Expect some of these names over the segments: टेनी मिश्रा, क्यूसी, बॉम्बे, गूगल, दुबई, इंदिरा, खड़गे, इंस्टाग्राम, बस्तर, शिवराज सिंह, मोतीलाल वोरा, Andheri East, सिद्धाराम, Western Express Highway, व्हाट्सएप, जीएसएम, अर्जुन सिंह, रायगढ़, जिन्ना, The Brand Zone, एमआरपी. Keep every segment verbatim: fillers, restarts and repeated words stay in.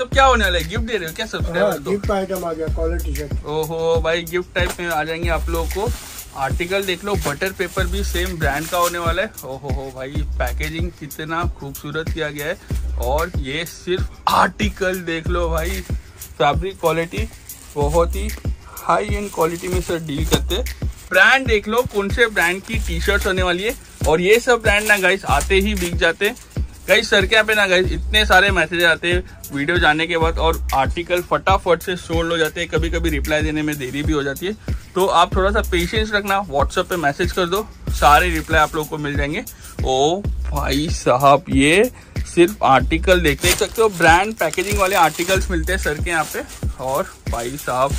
सब क्या होने वाला है, गिफ्ट दे रहे हो क्या सब्सक्राइबर को? गिफ्ट आइटम आ गया कॉलर टी शर्ट। ओहो भाई गिफ्ट टाइप में आ जाएंगे आप लोगों को। आर्टिकल देख लो, बटर पेपर भी सेम ब्रांड का होने वाला है। ओहो हो भाई पैकेजिंग कितना खूबसूरत किया गया है। और ये सिर्फ आर्टिकल देख लो भाई, फैब्रिक क्वालिटी बहुत ही हाई एंड क्वालिटी में सर डील करते हैं। ब्रांड देख लो कौन से ब्रांड की टी शर्ट होने वाली है। और ये सब ब्रांड ना गाइस आते ही बिक जाते हैं। गाइस सर के यहाँ पे ना गाइस इतने सारे मैसेज आते हैं वीडियो जाने के बाद, और आर्टिकल फटाफट से सोल्ड हो जाते हैं। कभी कभी रिप्लाई देने में देरी भी हो जाती है, तो आप थोड़ा सा पेशेंस रखना। व्हाट्सएप पे मैसेज कर दो, सारे रिप्लाई आप लोग को मिल जाएंगे। ओ भाई साहब ये सिर्फ आर्टिकल देख सकते हो, ब्रांड पैकेजिंग वाले आर्टिकल्स मिलते हैं सर के यहाँ पे। और भाई साहब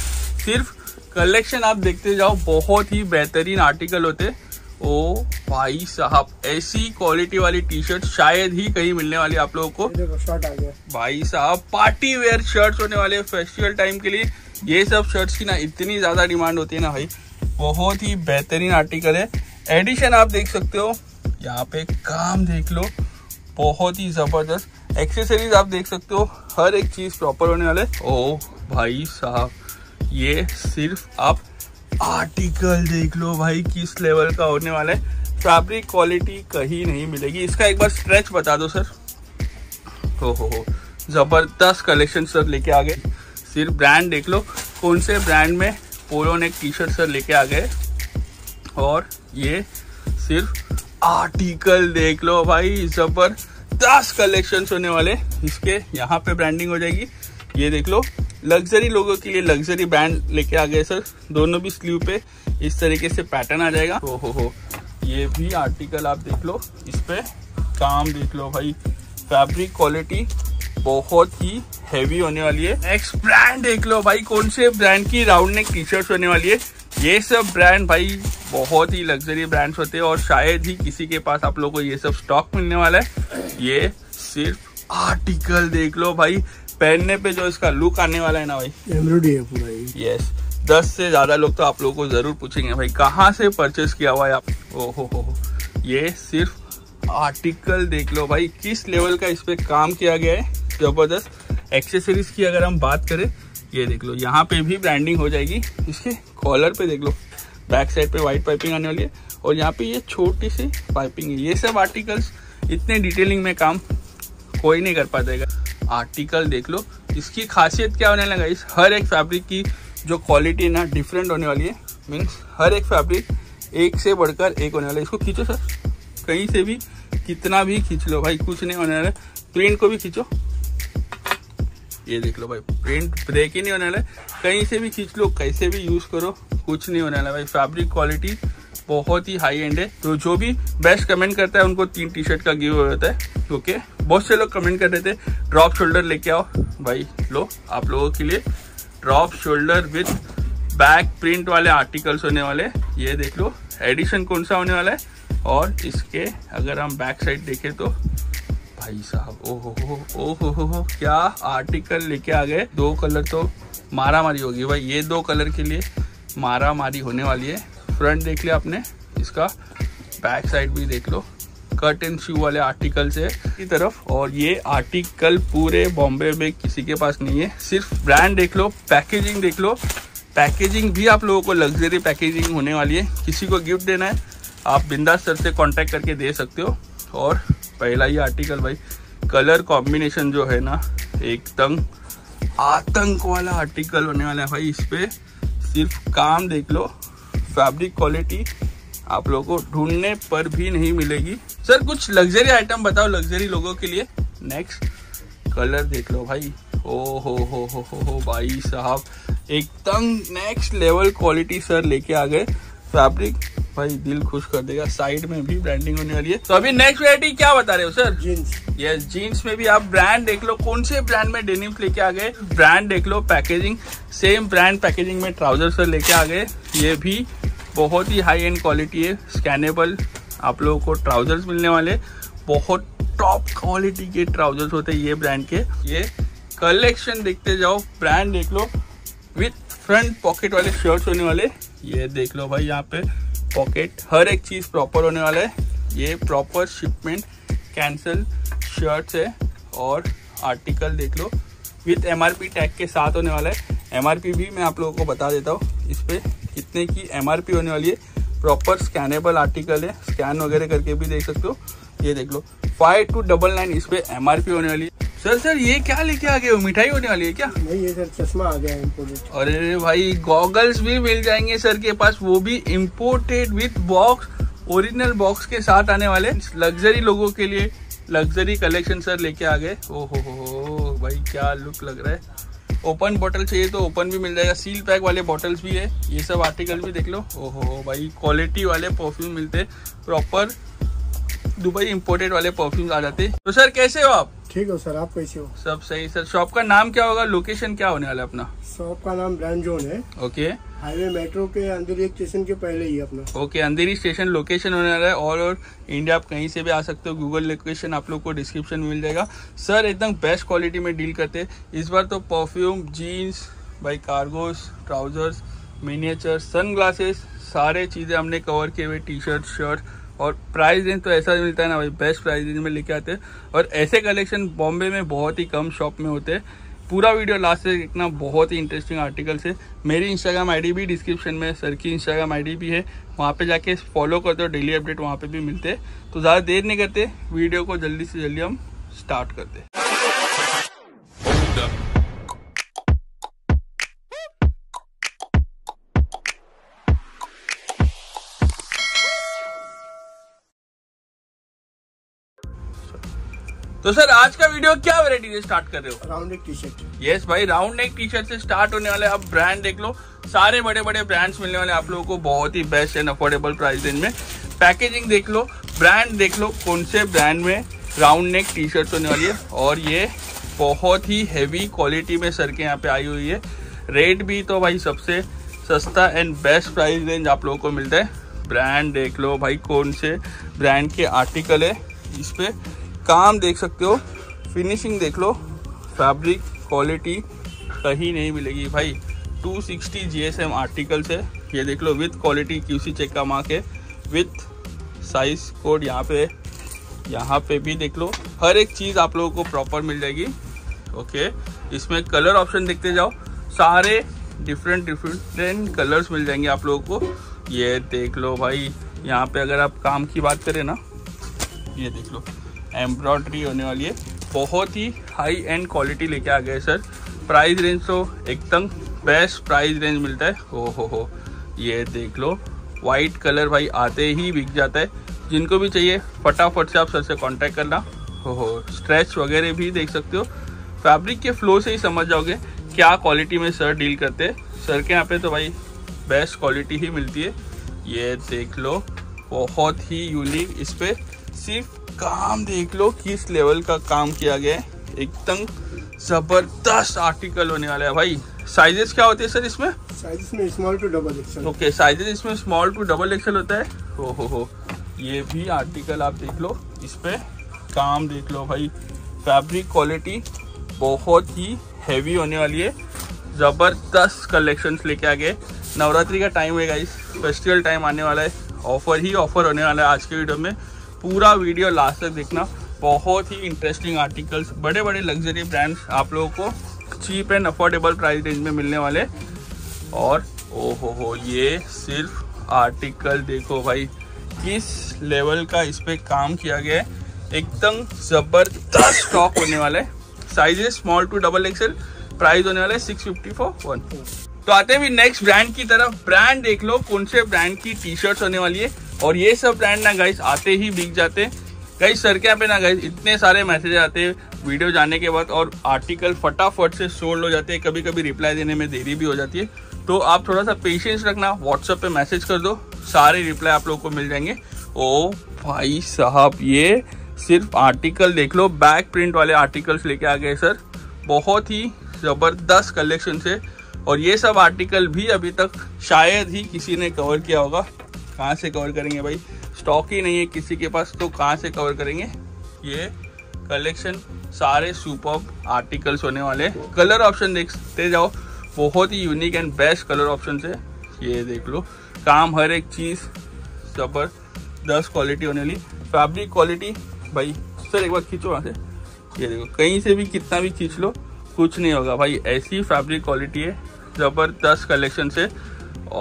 सिर्फ कलेक्शन आप देखते जाओ, बहुत ही बेहतरीन आर्टिकल होते। ओ भाई साहब ऐसी क्वालिटी वाली टी शर्ट शायद ही कहीं मिलने वाली आप लोगों को। शर्ट आ गया भाई साहब, पार्टी वेयर शर्ट्स होने वाले फेस्टिवल टाइम के लिए। ये सब शर्ट्स की ना इतनी ज़्यादा डिमांड होती है ना भाई, बहुत ही बेहतरीन आर्टिकल है। एडिशन आप देख सकते हो, यहाँ पे काम देख लो बहुत ही ज़बरदस्त। एक्सेसरीज आप देख सकते हो, हर एक चीज़ प्रॉपर होने वाले। ओ भाई साहब ये सिर्फ आप आर्टिकल देख लो भाई किस लेवल का होने वाला है। फैब्रिक क्वालिटी कहीं नहीं मिलेगी। इसका एक बार स्ट्रेच बता दो सर। हो हो हो ज़बरदस्त कलेक्शन सर लेके आ गए। सिर्फ ब्रांड देख लो कौन से ब्रांड में polo neck T shirt sir लेके आ गए। और ये सिर्फ आर्टिकल देख लो भाई, ज़बरदस्त कलेक्शंस होने वाले। इसके यहाँ पे ब्रांडिंग हो जाएगी। ये देख लो लग्जरी लोगों के लिए लग्जरी ब्रांड लेके आ गए सर। दोनों भी स्लीव पे इस तरीके से पैटर्न आ जाएगा। ओ हो हो ये भी आर्टिकल आप देख लो, इस पे काम देख लो भाई, फैब्रिक क्वालिटी बहुत ही हैवी होने वाली है। नेक्स्ट ब्रांड देख लो भाई कौन से ब्रांड की राउंड नेक टी शर्ट होने वाली है। ये सब ब्रांड भाई बहुत ही लग्जरी ब्रांड्स होते हैं, और शायद ही किसी के पास आप लोगों को ये सब स्टॉक मिलने वाला है। ये सिर्फ आर्टिकल देख लो भाई, पहनने पे जो इसका लुक आने वाला है ना भाई, एम्ब्रॉयडरी है पूरा। यस, दस से ज़्यादा लोग तो आप लोगों को ज़रूर पूछेंगे भाई कहाँ से परचेस किया हुआ है आप। ओहो हो ये सिर्फ आर्टिकल देख लो भाई, किस लेवल का इस पर काम किया गया है, ज़बरदस्त। एक्सेसरीज की अगर हम बात करें, ये देख लो यहाँ पे भी ब्रांडिंग हो जाएगी। इसके कॉलर पे देख लो, बैक साइड पे वाइट पाइपिंग आने वाली है, और यहाँ पे ये छोटी सी पाइपिंग है। ये सब आर्टिकल्स इतने डिटेलिंग में काम कोई नहीं कर पाएगा। आर्टिकल देख लो, इसकी खासियत क्या होने लगा, इस हर एक फैब्रिक की जो क्वालिटी ना डिफरेंट होने वाली है। मीन्स हर एक फैब्रिक एक से बढ़कर एक होने वाला है। इसको खींचो सर, कहीं से भी कितना भी खींच लो भाई कुछ नहीं होने वाला है। प्रिंट को भी खींचो, ये देख लो भाई प्रिंट ब्रेक ही नहीं होने वाला है। कहीं से भी खींच लो, कैसे भी यूज़ करो, कुछ नहीं होने वाला भाई। फैब्रिक क्वालिटी बहुत ही हाई एंड है। तो जो भी बेस्ट कमेंट करता है उनको तीन टी शर्ट का गिव अवे होता है। ओके, बहुत से लोग कमेंट कर रहे थे ड्रॉप शोल्डर लेके आओ भाई, लो आप लोगों के लिए drop shoulder with back print वाले आर्टिकल्स होने वाले। ये देख लो एडिशन कौन सा होने वाला है। और इसके अगर हम बैक साइड देखें तो भाई साहब ओहो हो ओहो हो हो क्या आर्टिकल लेके आ गए। दो कलर तो मारा मारी होगी भाई, ये दो कलर के लिए मारा मारी होने वाली है। फ्रंट देख लिया आपने, इसका बैक साइड भी देख लो, कट एंड शू वाले आर्टिकल से की तरफ। और ये आर्टिकल पूरे बॉम्बे में किसी के पास नहीं है। सिर्फ ब्रांड देख लो, पैकेजिंग देख लो। पैकेजिंग भी आप लोगों को लग्जरी पैकेजिंग होने वाली है। किसी को गिफ्ट देना है आप बिंदास सर से कॉन्टैक्ट करके दे सकते हो। और पहला ये आर्टिकल भाई, कलर कॉम्बिनेशन जो है ना एकदम आतंक वाला आर्टिकल होने वाला है भाई। इस पर सिर्फ काम देख लो, फैब्रिक क्वालिटी आप लोगों को ढूंढने पर भी नहीं मिलेगी। सर कुछ लग्जरी आइटम बताओ लग्जरी लोगों के लिए। नेक्स्ट कलर देख लो भाई, ओ हो हो हो हो हो भाई साहब एकदम नेक्स्ट लेवल क्वालिटी सर लेके आ गए। फैब्रिक भाई दिल खुश कर देगा, साइड में भी ब्रांडिंग होने वाली है। तो अभी नेक्स्ट वैरायटी क्या बता रहे हो सर? जीन्स। यस, जीन्स में भी आप ब्रांड देख लो कौन से ब्रांड में डेनिम्स लेके आ गए। ब्रांड देख लो, पैकेजिंग सेम ब्रांड पैकेजिंग में ट्राउजर सर लेके आ गए। ये भी बहुत ही हाई एंड क्वालिटी है, स्कैनेबल आप लोगों को ट्राउजर्स मिलने वाले, बहुत टॉप क्वालिटी के ट्राउजर्स होते हैं ये ब्रांड के। ये कलेक्शन देखते जाओ, ब्रांड देख लो विथ फ्रंट पॉकेट वाले शर्ट्स होने वाले। ये देख लो भाई, यहाँ पे पॉकेट हर एक चीज़ प्रॉपर होने वाला है। ये प्रॉपर शिपमेंट कैंसल शर्ट्स है। और आर्टिकल देख लो विथ एमआरपी टैग के साथ होने वाला है। एमआरपी भी मैं आप लोगों को बता देता हूँ, इस पर कितने की एमआरपी होने वाली है। प्रॉपर स्कैनेबल आर्टिकल है, स्कैन वगैरह करके भी देख सकते हो। ये देख लो फाइव टू डबल नाइन इस पर एम आर पी होने वाली है। सर सर ये क्या लेके आ गए हो, मिठाई होने वाली है क्या? नहीं ये सर चश्मा आ गया इम्पोर्टेड। अरे भाई गॉगल्स भी मिल जाएंगे सर के पास, वो भी imported with box, original box के साथ आने वाले। लग्जरी लोगों के लिए लग्जरी कलेक्शन सर लेके आ गए। ओ हो हो भाई क्या लुक लग रहा है। ओपन बॉटल चाहिए तो ओपन भी मिल जाएगा, सील पैक वाले बॉटल्स भी है। ये सब आर्टिकल भी देख लो। ओहो भाई क्वालिटी वाले परफ्यूम मिलते, प्रॉपर दुबई इम्पोर्टेड वाले परफ्यूम आ जाते। तो सर कैसे हो आप? ठीक हो सर, आप कैसे हो? सब सही सर। शॉप का नाम क्या होगा, लोकेशन क्या होने वाला है अपना? शॉप का नाम ब्रांड जोन है। Okay okay. हाईवे मेट्रो के अंधेरी स्टेशन के पहले ही अपना। Okay okay, Andheri station location होने वाला है। ऑल ओवर इंडिया आप कहीं से भी आ सकते हो। गूगल लोकेशन आप लोग को डिस्क्रिप्शन में मिल जाएगा। सर एकदम बेस्ट क्वालिटी में डील करते। इस बार तो perfume, jeans, by cargos, trousers, miniature, sunglasses, सारे चीज़ें हमने कवर किए हुए। टी शर्ट, शर्ट और प्राइस रेंज तो ऐसा मिलता है ना भाई, बेस्ट प्राइस रेंज में लेके आते हैं। और ऐसे कलेक्शन बॉम्बे में बहुत ही कम शॉप में होते हैं। पूरा वीडियो लास्ट से देखना, बहुत ही इंटरेस्टिंग आर्टिकल से। मेरी इंस्टाग्राम आईडी भी डिस्क्रिप्शन में, सर की इंस्टाग्राम आईडी भी है, वहाँ पे जाके फॉलो करते हो। डेली अपडेट वहाँ पे भी मिलते हैं। तो ज़्यादा देर नहीं करते, वीडियो को जल्दी से जल्दी हम स्टार्ट करते हैं। तो सर आज का वीडियो क्या वैरायटी से स्टार्ट कर रहे हो? Round neck T shirt. Yes भाई राउंड नेक टी शर्ट से स्टार्ट होने वाले। आप ब्रांड देख लो, सारे बड़े बड़े ब्रांड्स मिलने वाले आप लोगों को, बहुत ही best and affordable price range में। पैकेजिंग देख लो, ब्रांड देख लो, कौन से ब्रांड में राउंड नेक टी शर्ट होने वाली है। और ये बहुत ही हैवी क्वालिटी में सर के यहाँ पे आई हुई है। रेट भी तो भाई सबसे सस्ता एंड बेस्ट प्राइस रेंज आप लोगों को मिलता है। ब्रांड देख लो भाई, कौन से ब्रांड के आर्टिकल है। इस पर काम देख सकते हो, फिनिशिंग देख लो, फैब्रिक क्वालिटी कहीं नहीं मिलेगी भाई। टू सिक्सटी जीएसएम आर्टिकल्स है ये देख लो, विथ क्वालिटी क्यूसी चेक का मार्क है, विथ साइज कोड यहाँ पे, यहाँ पे भी देख लो। हर एक चीज़ आप लोगों को प्रॉपर मिल जाएगी। ओके, इसमें कलर ऑप्शन देखते जाओ, सारे डिफरेंट डिफरेंट कलर्स मिल जाएंगे आप लोगों को। ये देख लो भाई, यहाँ पे अगर आप काम की बात करें ना, ये देख लो एम्ब्रॉयडरी होने वाली है। बहुत ही हाई एंड क्वालिटी लेके आ गए सर। प्राइस रेंज तो एकदम बेस्ट प्राइस रेंज मिलता है। ओ हो हो ये देख लो, वाइट कलर भाई आते ही बिक जाता है। जिनको भी चाहिए फटाफट से आप सर से कांटेक्ट करना। ओ हो, स्ट्रेच वगैरह भी देख सकते हो, फैब्रिक के फ्लो से ही समझ जाओगे क्या क्वालिटी में सर डील करते हैं। सर के यहाँ पे तो भाई बेस्ट क्वालिटी ही मिलती है। ये देख लो बहुत ही यूनिक, इस पर सिर्फ काम देख लो किस लेवल का काम किया गया है। एकदम जबरदस्त आर्टिकल होने वाला है भाई। साइजेस क्या होते हैं सर इसमें? साइजेस में small to double XL. Okay, sizes इसमें स्मॉल टू डबल एक्सेल होता है। हो हो हो ये भी आर्टिकल आप देख लो, इस पर काम देख लो भाई। फैब्रिक क्वालिटी बहुत ही हैवी होने वाली है। ज़बरदस्त कलेक्शंस लेके आ गए। नवरात्रि का टाइम है गाइस, फेस्टिवल टाइम आने वाला है, ऑफर ही ऑफर होने वाला है आज के वीडियो में। पूरा वीडियो लास्ट तक देखना, बहुत ही इंटरेस्टिंग आर्टिकल्स, बड़े बड़े लग्जरी ब्रांड्स आप लोगों को cheap and affordable price range में मिलने वाले। और ओ हो हो ये सिर्फ आर्टिकल देखो भाई, किस लेवल का इस पर काम किया गया है। एकदम ज़बरदस्त स्टॉक होने वाला है। Sizes small to double XL, price होने वाला है सिक्स फिफ्टी फॉर वन। तो आते हैं भी नेक्स्ट ब्रांड की तरफ। ब्रांड देख लो, कौन से ब्रांड की टी शर्ट्स होने वाली है। और ये सब ब्रांड ना गाइस आते ही बिक जाते हैं। गाइस सर के यहाँ पे ना गाइस इतने सारे मैसेज आते हैं वीडियो जाने के बाद, और आर्टिकल फटाफट से सोल्ड हो जाते हैं। कभी कभी रिप्लाई देने में देरी भी हो जाती है, तो आप थोड़ा सा पेशेंस रखना। व्हाट्सएप पे मैसेज कर दो, सारे रिप्लाई आप लोग को मिल जाएंगे। ओ भाई साहब ये सिर्फ आर्टिकल देख लो, बैक प्रिंट वाले आर्टिकल्स लेके आ गए सर, बहुत ही ज़बरदस्त कलेक्शन से। और ये सब आर्टिकल भी अभी तक शायद ही किसी ने कवर किया होगा। कहाँ से कवर करेंगे भाई, स्टॉक ही नहीं है किसी के पास, तो कहाँ से कवर करेंगे। ये कलेक्शन सारे सुपर्ब आर्टिकल्स होने वाले। कलर ऑप्शन देखते जाओ, बहुत ही unique and best colour option से। ये देख लो काम, हर एक चीज़ ज़बरदस्त क्वालिटी होने वाली। फैब्रिक क्वालिटी भाई सर एक बार खींचो वहाँ से, ये देखो कहीं से भी कितना भी खींच लो, कुछ नहीं होगा भाई, ऐसी फैब्रिक क्वालिटी है, ज़बरदस्त कलेक्शन से।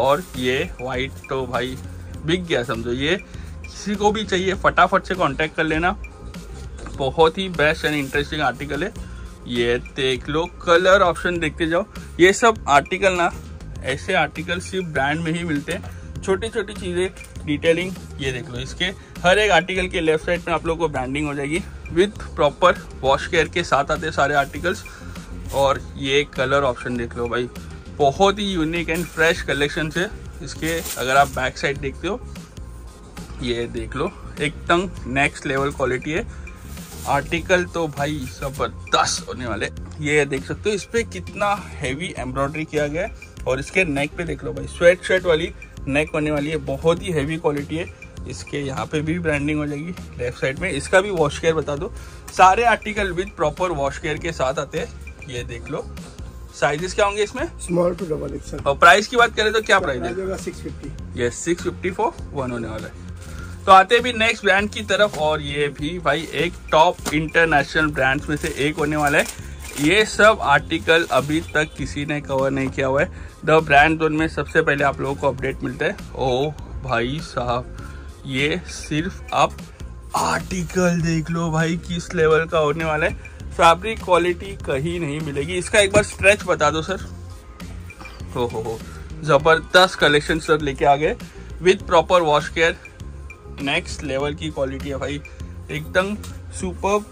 और ये वाइट तो भाई बिक गया समझो, ये किसी को भी चाहिए फटाफट से कांटेक्ट कर लेना, बहुत ही बेस्ट एंड इंटरेस्टिंग आर्टिकल है। ये देख लो, कलर ऑप्शन देखते जाओ। ये सब आर्टिकल ना, ऐसे आर्टिकल सिर्फ ब्रांड में ही मिलते हैं, छोटी छोटी चीज़ें डिटेलिंग। ये देख लो, इसके हर एक आर्टिकल के लेफ्ट साइड में आप लोगों को ब्रांडिंग हो जाएगी विद प्रॉपर वॉश केयर के साथ आते सारे आर्टिकल्स। और ये कलर ऑप्शन देख लो भाई, बहुत ही यूनिक एंड फ्रेश कलेक्शन है इसके। अगर आप बैक साइड देखते हो, ये देख लो, एकदम नेक्स्ट लेवल क्वालिटी है। आर्टिकल तो भाई ज़बरदस्त होने वाले। ये देख सकते हो इस पर कितना हैवी एम्ब्रॉयडरी किया गया है। और इसके नेक पे देख लो भाई, स्वेट शर्ट वाली नेक होने वाली है, बहुत ही हैवी क्वालिटी है। इसके यहाँ पे भी ब्रांडिंग हो जाएगी लेफ्ट साइड में। इसका भी वॉश केयर बता दो, सारे article with proper wash care के साथ आते हैं। ये देख लो, साइजेस क्या होंगे इसमें, स्मॉल टू डबल एक्सल। और प्राइस की बात करें तो क्या प्राइस है, सिक्स फिफ्टी ये सिक्स फिफ्टी फॉर वन होने वाला है। तो आते भी नेक्स्ट ब्रांड की तरफ, और ये भी भाई एक टॉप इंटरनेशनल ब्रांड्स में से एक होने वाला है। ये सब आर्टिकल अभी तक किसी ने कवर नहीं किया हुआ है। द ब्रांड जोन में सबसे पहले आप लोगों को अपडेट मिलता है। ओह भाई साहब, ये सिर्फ आप आर्टिकल देख लो भाई, किस लेवल का होने वाला है। फैब्रिक क्वालिटी कहीं नहीं मिलेगी। इसका एक बार स्ट्रेच बता दो सर। हो हो हो, ज़बरदस्त कलेक्शन सर लेके आ गए with proper wash care. Next level की क्वालिटी है भाई, एकदम सुपर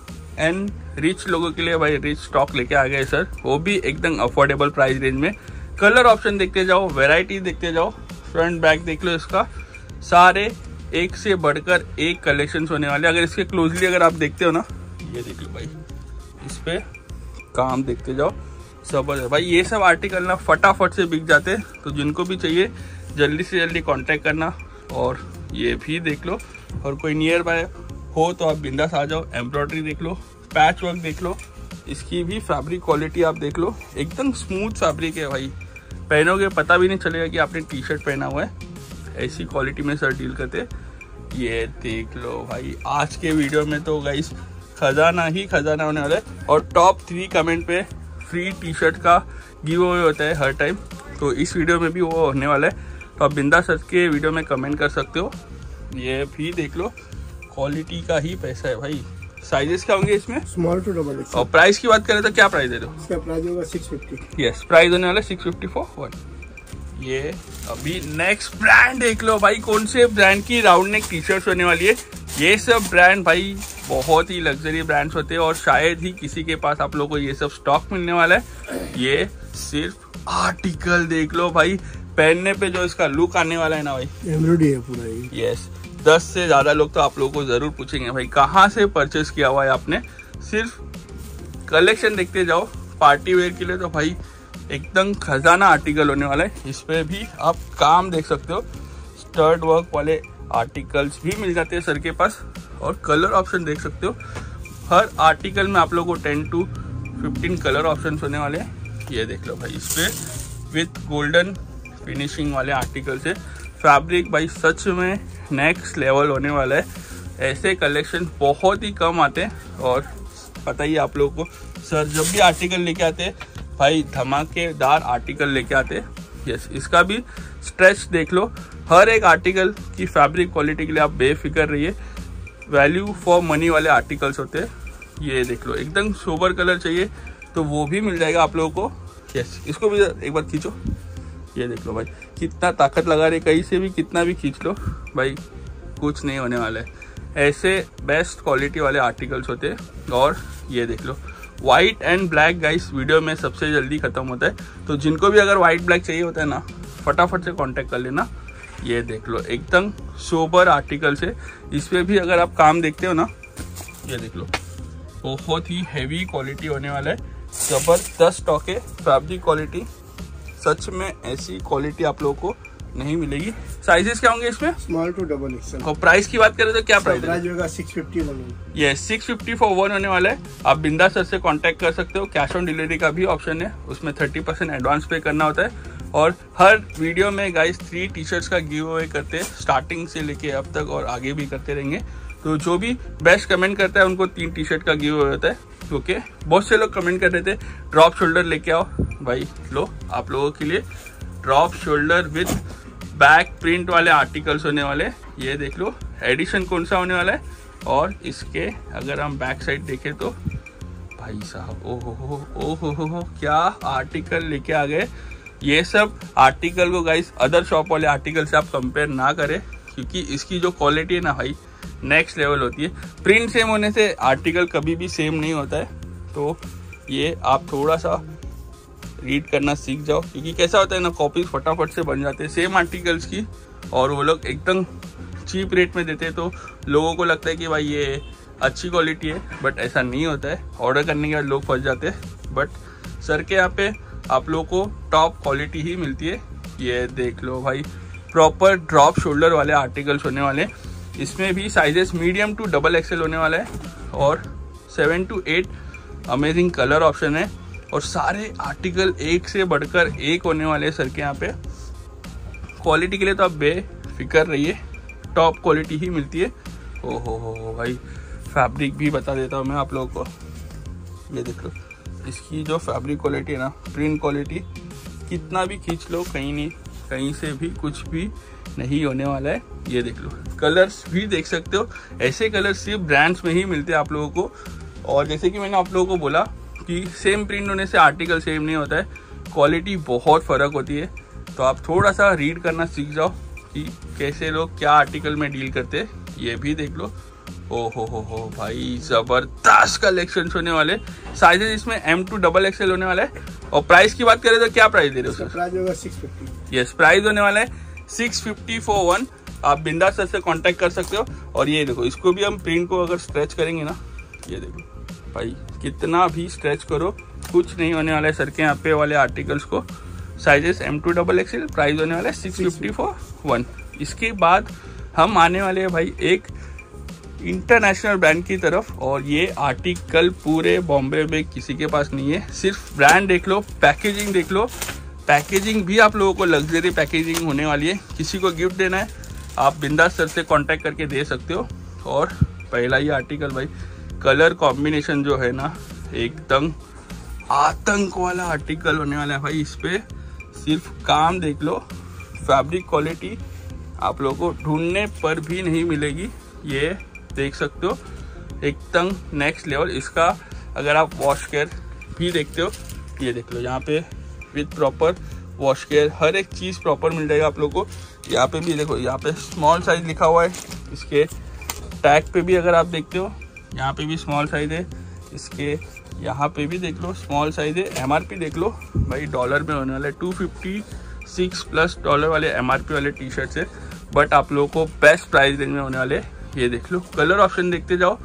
एंड रिच लोगों के लिए भाई, रिच स्टॉक लेके आ गए सर, वो भी एकदम अफोर्डेबल प्राइस रेंज में। कलर ऑप्शन देखते जाओ, वैरायटी देखते जाओ, फ्रंट बैक देख लो इसका, सारे एक से बढ़कर एक कलेक्शंस होने वाले। अगर इसके क्लोजली अगर आप देखते हो ना, ये देख लो भाई, इस पर काम देखते जाओ, जबरदस्त भाई। ये सब आर्टिकल ना फटाफट से बिक जाते, तो जिनको भी चाहिए जल्दी से जल्दी कॉन्टैक्ट करना। और ये भी देख लो, और कोई नियर बाय हो तो आप बिंदास आ जाओ। एम्ब्रॉयडरी देख लो, पैच वर्क देख लो, इसकी भी फैब्रिक क्वालिटी आप देख लो, एकदम स्मूथ फैब्रिक है भाई, पहनोगे पता भी नहीं चलेगा कि आपने टी शर्ट पहना हुआ है। ऐसी क्वालिटी में सर डील करते। ये देख लो भाई, आज के वीडियो में तो गाइस खजाना ही खजाना होने वाला है। और टॉप थ्री कमेंट पे फ्री टी शर्ट का गिव अवे होता है हर टाइम, तो इस वीडियो में भी वो होने वाला है। तो आप बिंदा सर के वीडियो में कमेंट कर सकते हो। ये भी देख लो, क्वालिटी का ही पैसा है भाई। साइजेस क्या होंगे इसमें, स्मॉल टू डबल एक्स। और प्राइस की बात करें तो क्या प्राइस दे दो, इसका प्राइस होगा सिक्स फिफ्टी। यस, प्राइस होने वाला सिक्स फिफ्टी फॉर वन। ये अभी नेक्स्ट ब्रांड देख लो भाई, कौन से ब्रांड की राउंड नेक टी शर्ट होने वाली है। ये सब ब्रांड भाई बहुत ही लग्जरी ब्रांड्स होते हैं, और शायद ही किसी के पास आप लोगों को ये सब स्टॉक मिलने वाला है। ये सिर्फ आर्टिकल देख लो भाई, पहनने पे जो इसका लुक आने वाला है ना भाई, एम्ब्रॉयडरी है पूरा ये। यस, दस से ज़्यादा लोग तो आप लोगों को ज़रूर पूछेंगे भाई कहाँ से परचेस किया हुआ है आपने। सिर्फ कलेक्शन देखते जाओ, पार्टी वेयर के लिए तो भाई एकदम खजाना आर्टिकल होने वाला है। इस पर भी आप काम देख सकते हो, स्टर्ड वर्क वाले आर्टिकल्स भी मिल जाते हैं सर के पास। और कलर ऑप्शन देख सकते हो, हर आर्टिकल में आप लोगों को ten to fifteen colour option होने वाले हैं। ये देख लो भाई, इस पर विथ गोल्डन फिनिशिंग वाले आर्टिकल से फैब्रिक भाई सच में नेक्स्ट लेवल होने वाला है। ऐसे कलेक्शन बहुत ही कम आते हैं, और पता ही आप लोगों को सर जब भी आर्टिकल लेके आते हैं भाई, धमाकेदार आर्टिकल लेके आते हैं। यस, इसका भी स्ट्रेच देख लो, हर एक आर्टिकल की फैब्रिक क्वालिटी के लिए आप बेफिक्र रहिए, वैल्यू फॉर मनी वाले आर्टिकल्स होते हैं। ये देख लो, एकदम सोबर कलर चाहिए तो वो भी मिल जाएगा आप लोगों को। यस, इसको भी एक बार खींचो। ये देख लो भाई, कितना ताकत लगा रहे, कहीं से भी कितना भी खींच लो भाई, कुछ नहीं होने वाला है। ऐसे बेस्ट क्वालिटी वाले आर्टिकल्स होते हैं। और ये देख लो, white and black guys video में सबसे जल्दी ख़त्म होता है, तो जिनको भी अगर वाइट ब्लैक चाहिए होता है ना, फटाफट से कांटेक्ट कर लेना। ये देख लो, एकदम सोबर आर्टिकल्स है। इस पर भी अगर आप काम देखते हो ना, ये देख लो, बहुत ही हैवी क्वालिटी होने वाला है। ज़बरदस्त स्टॉक है, फैब्रिक क्वालिटी सच में ऐसी क्वालिटी आप लोगों को नहीं मिलेगी। साइजेस क्या होंगे इसमें, स्मॉल टू डबल एक्सल। और प्राइस की बात करें तो क्या प्राइस होगा, six fifty. Yes, six fifty for one होने वाला है। आप बिंदास सर से कांटेक्ट कर सकते हो। कैश ऑन डिलीवरी का भी ऑप्शन है, उसमें थर्टी परसेंट एडवांस पे करना होता है। और हर वीडियो में गाइस थ्री टी शर्ट्स का गिव अवे करते हैं, स्टार्टिंग से लेके अब तक, और आगे भी करते रहेंगे। तो जो भी बेस्ट कमेंट करता है उनको तीन टी शर्ट का गिव अवे होता है। ओके। बहुत से लोग कमेंट कर रहे थे ड्रॉप शोल्डर लेके आओ, भाई लो आप लोगों के लिए drop shoulder with back print वाले आर्टिकल्स होने वाले, ये देख लो एडिशन कौन सा होने वाला है। और इसके अगर हम बैक साइड देखें तो भाई साहब ओहो हो ओहो हो क्या आर्टिकल लेके आ गए। ये सब आर्टिकल को गाइस अदर शॉप वाले आर्टिकल से आप कंपेयर ना करें, क्योंकि इसकी जो क्वालिटी है ना भाई नेक्स्ट लेवल होती है। प्रिंट सेम होने से आर्टिकल कभी भी सेम नहीं होता है, तो ये आप थोड़ा सा रीड करना सीख जाओ, क्योंकि कैसा होता है ना कॉपीज फटाफट से बन जाते हैं सेम आर्टिकल्स की, और वो लोग एकदम चीप रेट में देते हैं, तो लोगों को लगता है कि भाई ये अच्छी क्वालिटी है, बट ऐसा नहीं होता है। ऑर्डर करने के बाद लोग फंस जाते हैं, बट सर के यहाँ पे आप लोगों को टॉप क्वालिटी ही मिलती है। ये देख लो भाई प्रॉपर ड्रॉप शोल्डर वाले आर्टिकल्स होने वाले, इसमें भी sizes medium to double XL होने वाला है, और seven to eight amazing colour option है, और सारे आर्टिकल एक से बढ़कर एक होने वाले हैं सर के यहाँ पे। क्वालिटी के लिए तो आप बेफिक्र रहिए, टॉप क्वालिटी ही मिलती है। ओहो हो भाई फैब्रिक भी बता देता हूँ मैं आप लोगों को, ये देख लो इसकी जो फैब्रिक क्वालिटी है ना, प्रिंट क्वालिटी कितना भी खींच लो कहीं नहीं कहीं से भी कुछ भी नहीं होने वाला है। ये देख लो कलर्स भी देख सकते हो, ऐसे कलर सिर्फ ब्रांड्स में ही मिलते हैं आप लोगों को। और जैसे कि मैंने आप लोगों को बोला कि सेम प्रिंट होने से आर्टिकल सेम नहीं होता है, क्वालिटी बहुत फ़र्क होती है, तो आप थोड़ा सा रीड करना सीख जाओ कि कैसे लोग क्या आर्टिकल में डील करते हैं। ये भी देख लो ओहो हो हो भाई ज़बरदस्त कलेक्शंस होने वाले, साइजेस इसमें एम टू डबल एक्सएल होने वाला है। और प्राइस की बात करें तो क्या प्राइस दे रहे हो सर? प्राइस होगा सिक्स फिफ्टी। यस प्राइस होने वाला है सिक्स फिफ्टी फॉर वन, आप बिंदास सर से कॉन्टैक्ट कर सकते हो। और ये देखो इसको भी हम प्रिंट को अगर स्ट्रेच करेंगे ना, ये देखो भाई कितना भी स्ट्रेच करो कुछ नहीं होने वाला है सर के यहाँ पे वाले आर्टिकल्स को। Sizes M to double XL, price होने वाला है सिक्स फिफ्टी फॉर वन। इसके बाद हम आने वाले हैं भाई एक इंटरनेशनल ब्रांड की तरफ, और ये आर्टिकल पूरे बॉम्बे में किसी के पास नहीं है। सिर्फ ब्रांड देख लो, पैकेजिंग देख लो, पैकेजिंग भी आप लोगों को लग्जरी पैकेजिंग होने वाली है। किसी को गिफ्ट देना है आप बिंदास सर से कॉन्टैक्ट करके दे सकते हो। और पहला ये आर्टिकल भाई कलर कॉम्बिनेशन जो है ना एकदम आतंक वाला आर्टिकल होने वाला है भाई, इस पर सिर्फ काम देख लो, फैब्रिक क्वालिटी आप लोगों को ढूंढने पर भी नहीं मिलेगी। ये देख सकते हो एकदम नेक्स्ट लेवल, इसका अगर आप वॉश केयर भी देखते हो, ये देख लो यहाँ पे विथ प्रॉपर वॉश केयर हर एक चीज़ प्रॉपर मिल जाएगा आप लोगों को। यहाँ पे भी देखो यहाँ पे स्मॉल साइज लिखा हुआ है, इसके टैग पे भी अगर आप देखते हो यहाँ पे भी स्मॉल साइज है, इसके यहाँ पे भी देख लो स्मॉल साइज है। एम आर पी देख लो भाई डॉलर में होने वाला है, two fifty six plus dollar वाले एम आर पी वाले टी शर्ट्स है, बट आप लोगों को बेस्ट प्राइस रेंज में होने वाले। ये देख लो कलर ऑप्शन देखते जाओ,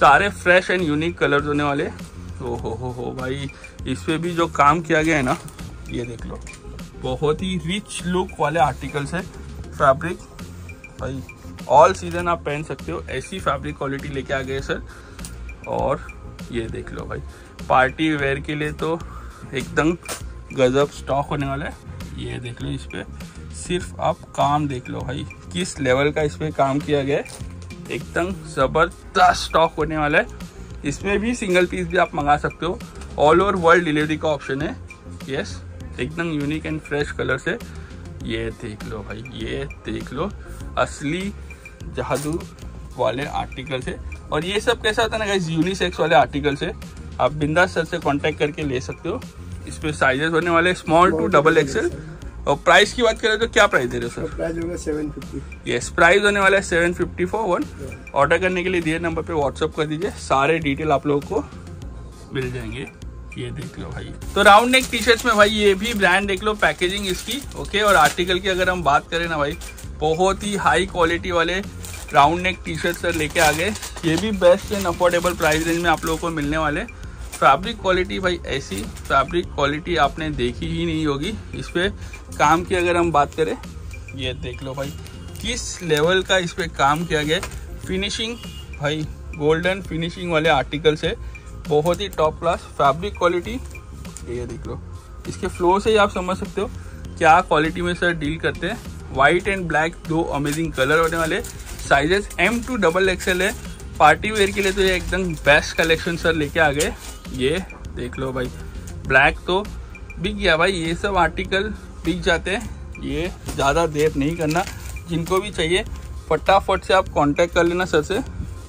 सारे फ्रेश एंड यूनिक कलर्स होने वाले। ओ हो हो हो भाई इस पर भी जो काम किया गया है ना, ये देख लो बहुत ही रिच लुक वाले आर्टिकल्स है। फैब्रिक भाई ऑल सीजन आप पहन सकते हो, ऐसी फैब्रिक क्वालिटी लेके आ गए सर। और ये देख लो भाई पार्टी वेयर के लिए तो एकदम गजब स्टॉक होने वाला है। ये देख लो इस पर सिर्फ आप काम देख लो भाई किस लेवल का इस पर काम किया गया है, एकदम ज़बरदस्त स्टॉक होने वाला है। इसमें भी सिंगल पीस भी आप मंगा सकते हो, ऑल ओवर वर्ल्ड डिलीवरी का ऑप्शन है। यस एकदम यूनिक एंड फ्रेश कलर से, ये देख लो भाई ये देख लो असली जादू वाले आर्टिकल से। और ये सब कैसा होता है ना गाइस, यूनिसेक्स वाले आर्टिकल से आप बिंदास सर से कांटेक्ट करके ले सकते हो। इस पर साइजेस होने वाले स्मॉल टू डबल एक्सेल। और प्राइस की बात करें तो क्या प्राइस दे रहे हो सर? प्राइस होगा सेवन फिफ्टी। यस प्राइस होने वाला है seven fifty for one. Order करने के लिए दिए नंबर पे व्हाट्सअप कर दीजिए, सारे डिटेल आप लोगों को मिल जाएंगे। ये देख लो भाई तो राउंड नेक टी शर्ट्स में भाई ये भी ब्रांड देख लो, पैकेजिंग इसकी ओके। और आर्टिकल की अगर हम बात करें ना भाई बहुत ही हाई क्वालिटी वाले round neck T shirt sir लेके आ गए, ये भी best and affordable price range में आप लोगों को मिलने वाले। फैब्रिक क्वालिटी भाई ऐसी फैब्रिक क्वालिटी आपने देखी ही नहीं होगी। इस पर काम की अगर हम बात करें, ये देख लो भाई किस लेवल का इस पर काम किया गया। फिनिशिंग भाई गोल्डन फिनिशिंग वाले आर्टिकल से बहुत ही टॉप क्लास फैब्रिक क्वालिटी। ये देख लो इसके फ्लो से ही आप समझ सकते हो क्या क्वालिटी में सर डील करते हैं। वाइट एंड ब्लैक दो अमेजिंग कलर होने वाले, sizes M to double XL है। पार्टी वेयर के लिए तो ये एकदम बेस्ट कलेक्शन सर लेके आ गए। ये देख लो भाई, ब्लैक तो बिक गया भाई, ये सब आर्टिकल बिक जाते हैं। ये ज़्यादा देर नहीं करना, जिनको भी चाहिए फटाफट से आप कांटेक्ट कर लेना सर से।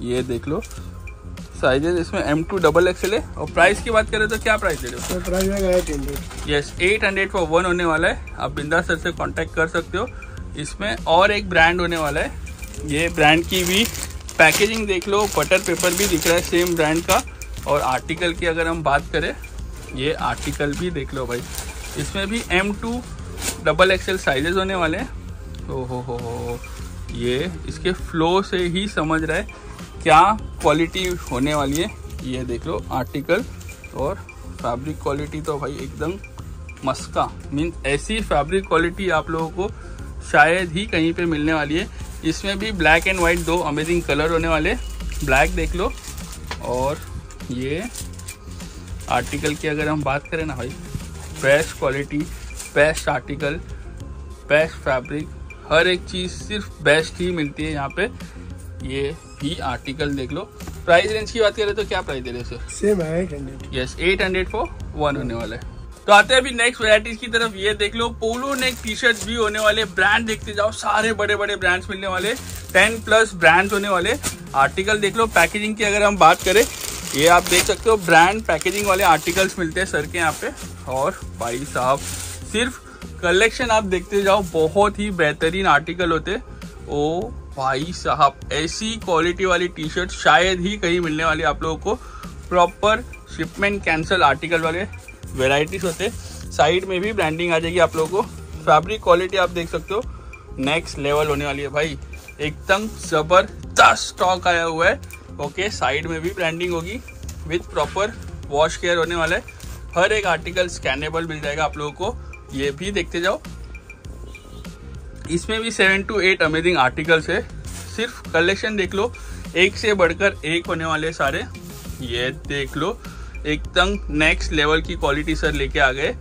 ये देख लो साइजेस, इसमें एम टू डबल एक्सएल है। और प्राइस की बात करें तो क्या प्राइस दे रहे हो? Price eight hundred. Yes, eight hundred for one होने वाला है। आप बिंदास सर से कांटेक्ट कर सकते हो। इसमें और एक ब्रांड होने वाला है, ये ब्रांड की भी पैकेजिंग देख लो, बटर पेपर भी दिख रहा है सेम ब्रांड का। और आर्टिकल की अगर हम बात करें, ये आर्टिकल भी देख लो भाई, इसमें भी M to double XL sizes होने वाले हैं। ओ हो हो हो, ये इसके फ्लो से ही समझ रहा है क्या क्वालिटी होने वाली है। ये देख लो आर्टिकल और फैब्रिक क्वालिटी तो भाई एकदम मस्का, मीन्स ऐसी फैब्रिक क्वालिटी आप लोगों को शायद ही कहीं पे मिलने वाली है। इसमें भी ब्लैक एंड वाइट दो अमेजिंग कलर होने वाले। ब्लैक देख लो, और ये आर्टिकल की अगर हम बात करें ना भाई, best quality, best article, best fabric, हर एक चीज़ सिर्फ बेस्ट ही मिलती है यहाँ पे। ये भी आर्टिकल देख लो। प्राइस रेंज की बात करें तो क्या प्राइस दे रहे सर? सेम है, eight hundred. Yes, eight hundred for one होने वाला है। तो आते हैं अभी नेक्स्ट वैरायटीज की तरफ। ये देख लो, पोलो नेक टी शर्ट भी होने वाले। ब्रांड देखते जाओ, सारे बड़े बड़े ब्रांड्स मिलने वाले, टेन प्लस ब्रांड्स होने वाले। आर्टिकल देख लो, पैकेजिंग की अगर हम बात करें, ये आप देख सकते हो ब्रांड पैकेजिंग वाले आर्टिकल्स मिलते हैं सर के यहाँ पे। और भाई साहब सिर्फ कलेक्शन आप देखते जाओ, बहुत ही बेहतरीन आर्टिकल होते। ओ भाई साहब, ऐसी क्वालिटी वाली टी शर्ट शायद ही कहीं मिलने वाली आप लोगों को। प्रॉपर शिपमेंट कैंसल आर्टिकल वाले वेराइटीज होते। साइड में भी ब्रांडिंग आ जाएगी आप लोगों को। फैब्रिक क्वालिटी आप देख सकते हो, नेक्स्ट लेवल होने वाली है भाई, एकदम जबरदस्त स्टॉक आया हुआ है। ओके, साइड में भी ब्रांडिंग होगी विद प्रॉपर वॉश केयर होने वाला है। हर एक आर्टिकल स्कैनेबल मिल जाएगा आप लोगों को। ये भी देखते जाओ, इसमें भी seven to eight amazing articles है। सिर्फ कलेक्शन देख लो, एक से बढ़कर एक होने वाले सारे। ये देख लो, एकदम नेक्स्ट लेवल की क्वालिटी सर लेके आ गए।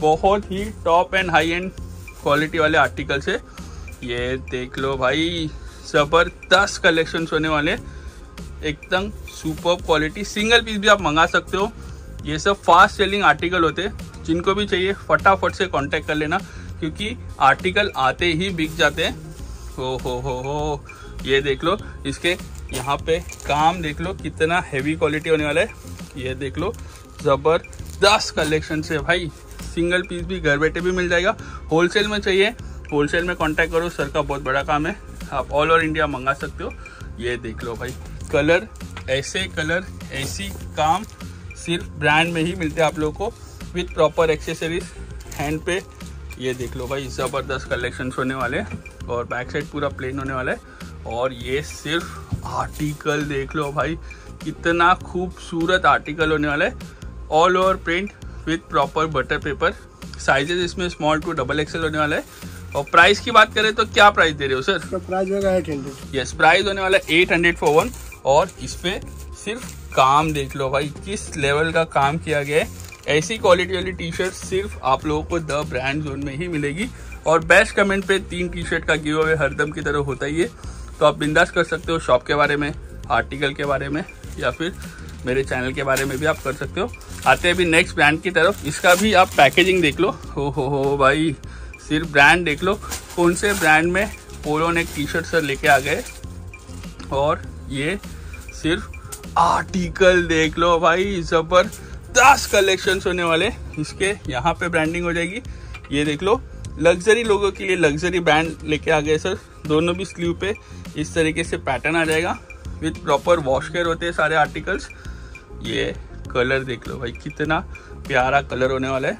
बहुत ही top end high end quality वाले आर्टिकल से। ये देख लो भाई, ज़बरदस्त कलेक्शंस होने वाले, एकदम सुपर क्वालिटी। सिंगल पीस भी आप मंगा सकते हो। ये सब फास्ट सेलिंग आर्टिकल होते, जिनको भी चाहिए फटाफट से कांटेक्ट कर लेना, क्योंकि आर्टिकल आते ही बिक जाते हैं। हो हो हो हो, ये देख लो, इसके यहाँ पे काम देख लो कितना हैवी क्वालिटी होने वाला है। ये देख लो, ज़बरदस्त कलेक्शन से भाई। सिंगल पीस भी घर बैठे भी मिल जाएगा। होलसेल में चाहिए, होलसेल में कांटेक्ट करो, सर का बहुत बड़ा काम है। आप ऑल ओवर इंडिया मंगा सकते हो। ये देख लो भाई, कलर ऐसे कलर, ऐसी काम सिर्फ ब्रांड में ही मिलते हैं आप लोगों को, विथ प्रॉपर एक्सेसरीज हैंड पे। ये देख लो भाई, ज़बरदस्त कलेक्शन होने वाले। और बैक साइड पूरा प्लेन होने वाला है। और ये सिर्फ आर्टिकल देख लो भाई, कितना खूबसूरत आर्टिकल होने वाला है। All over print with proper butter paper. Sizes इसमें स्मॉल टू डबल एक्सएल होने वाला है। और प्राइस की बात करें तो क्या प्राइस दे रहे हो सर? तो प्राइस होगा एट हंड्रेड। यस, प्राइस होने वाला है एट हंड्रेड फॉर वन। और इस पर सिर्फ काम देख लो भाई, किस लेवल का काम किया गया है। ऐसी क्वालिटी वाली टी शर्ट सिर्फ आप लोगों को द ब्रांड जोन में ही मिलेगी। और बेस्ट कमेंट पे तीन टी शर्ट का गिव अवे हरदम की तरह होता ही है। तो आप बिंदास कर सकते हो, शॉप के बारे में, आर्टिकल के बारे में, या फिर मेरे चैनल के बारे में भी आप कर सकते हो। आते हैं अभी नेक्स्ट ब्रांड की तरफ। इसका भी आप पैकेजिंग देख लो। हो हो हो भाई, सिर्फ ब्रांड देख लो, कौन से ब्रांड में polo neck T shirt sir लेके आ गए। और ये सिर्फ आर्टिकल देख लो भाई, ज़बरदस्त कलेक्शंस होने वाले। इसके यहाँ पे ब्रांडिंग हो जाएगी। ये देख लो, लग्जरी लोगों के लिए लग्जरी ब्रांड लेके आ गए सर। दोनों भी स्लीव पे इस तरीके से पैटर्न आ जाएगा, विथ प्रॉपर वॉश केयर होते हैं सारे आर्टिकल्स। ये कलर देख लो भाई, कितना प्यारा कलर होने वाला है।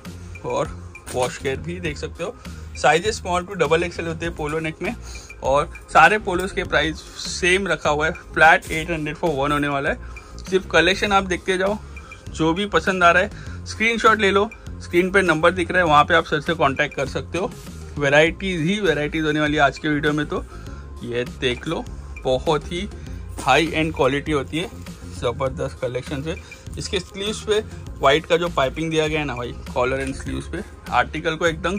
और वॉश केयर भी देख सकते हो। Sizes small to double XL होते हैं पोलो नेक में। और सारे पोलोस के प्राइस सेम रखा हुआ है, flat eight hundred for one होने वाला है। सिर्फ कलेक्शन आप देखते जाओ, जो भी पसंद आ रहा है स्क्रीनशॉट ले लो। स्क्रीन पे नंबर दिख रहा है, वहाँ पे आप सर से कांटेक्ट कर सकते हो। वैरायटीज ही वैरायटीज होने वाली है आज के वीडियो में। तो ये देख लो, बहुत ही हाई एंड क्वालिटी होती है, ज़बरदस्त कलेक्शन है। इसके स्लीव्स पे वाइट का जो पाइपिंग दिया गया है ना भाई, कॉलर एंड स्लीव्स पे, आर्टिकल को एकदम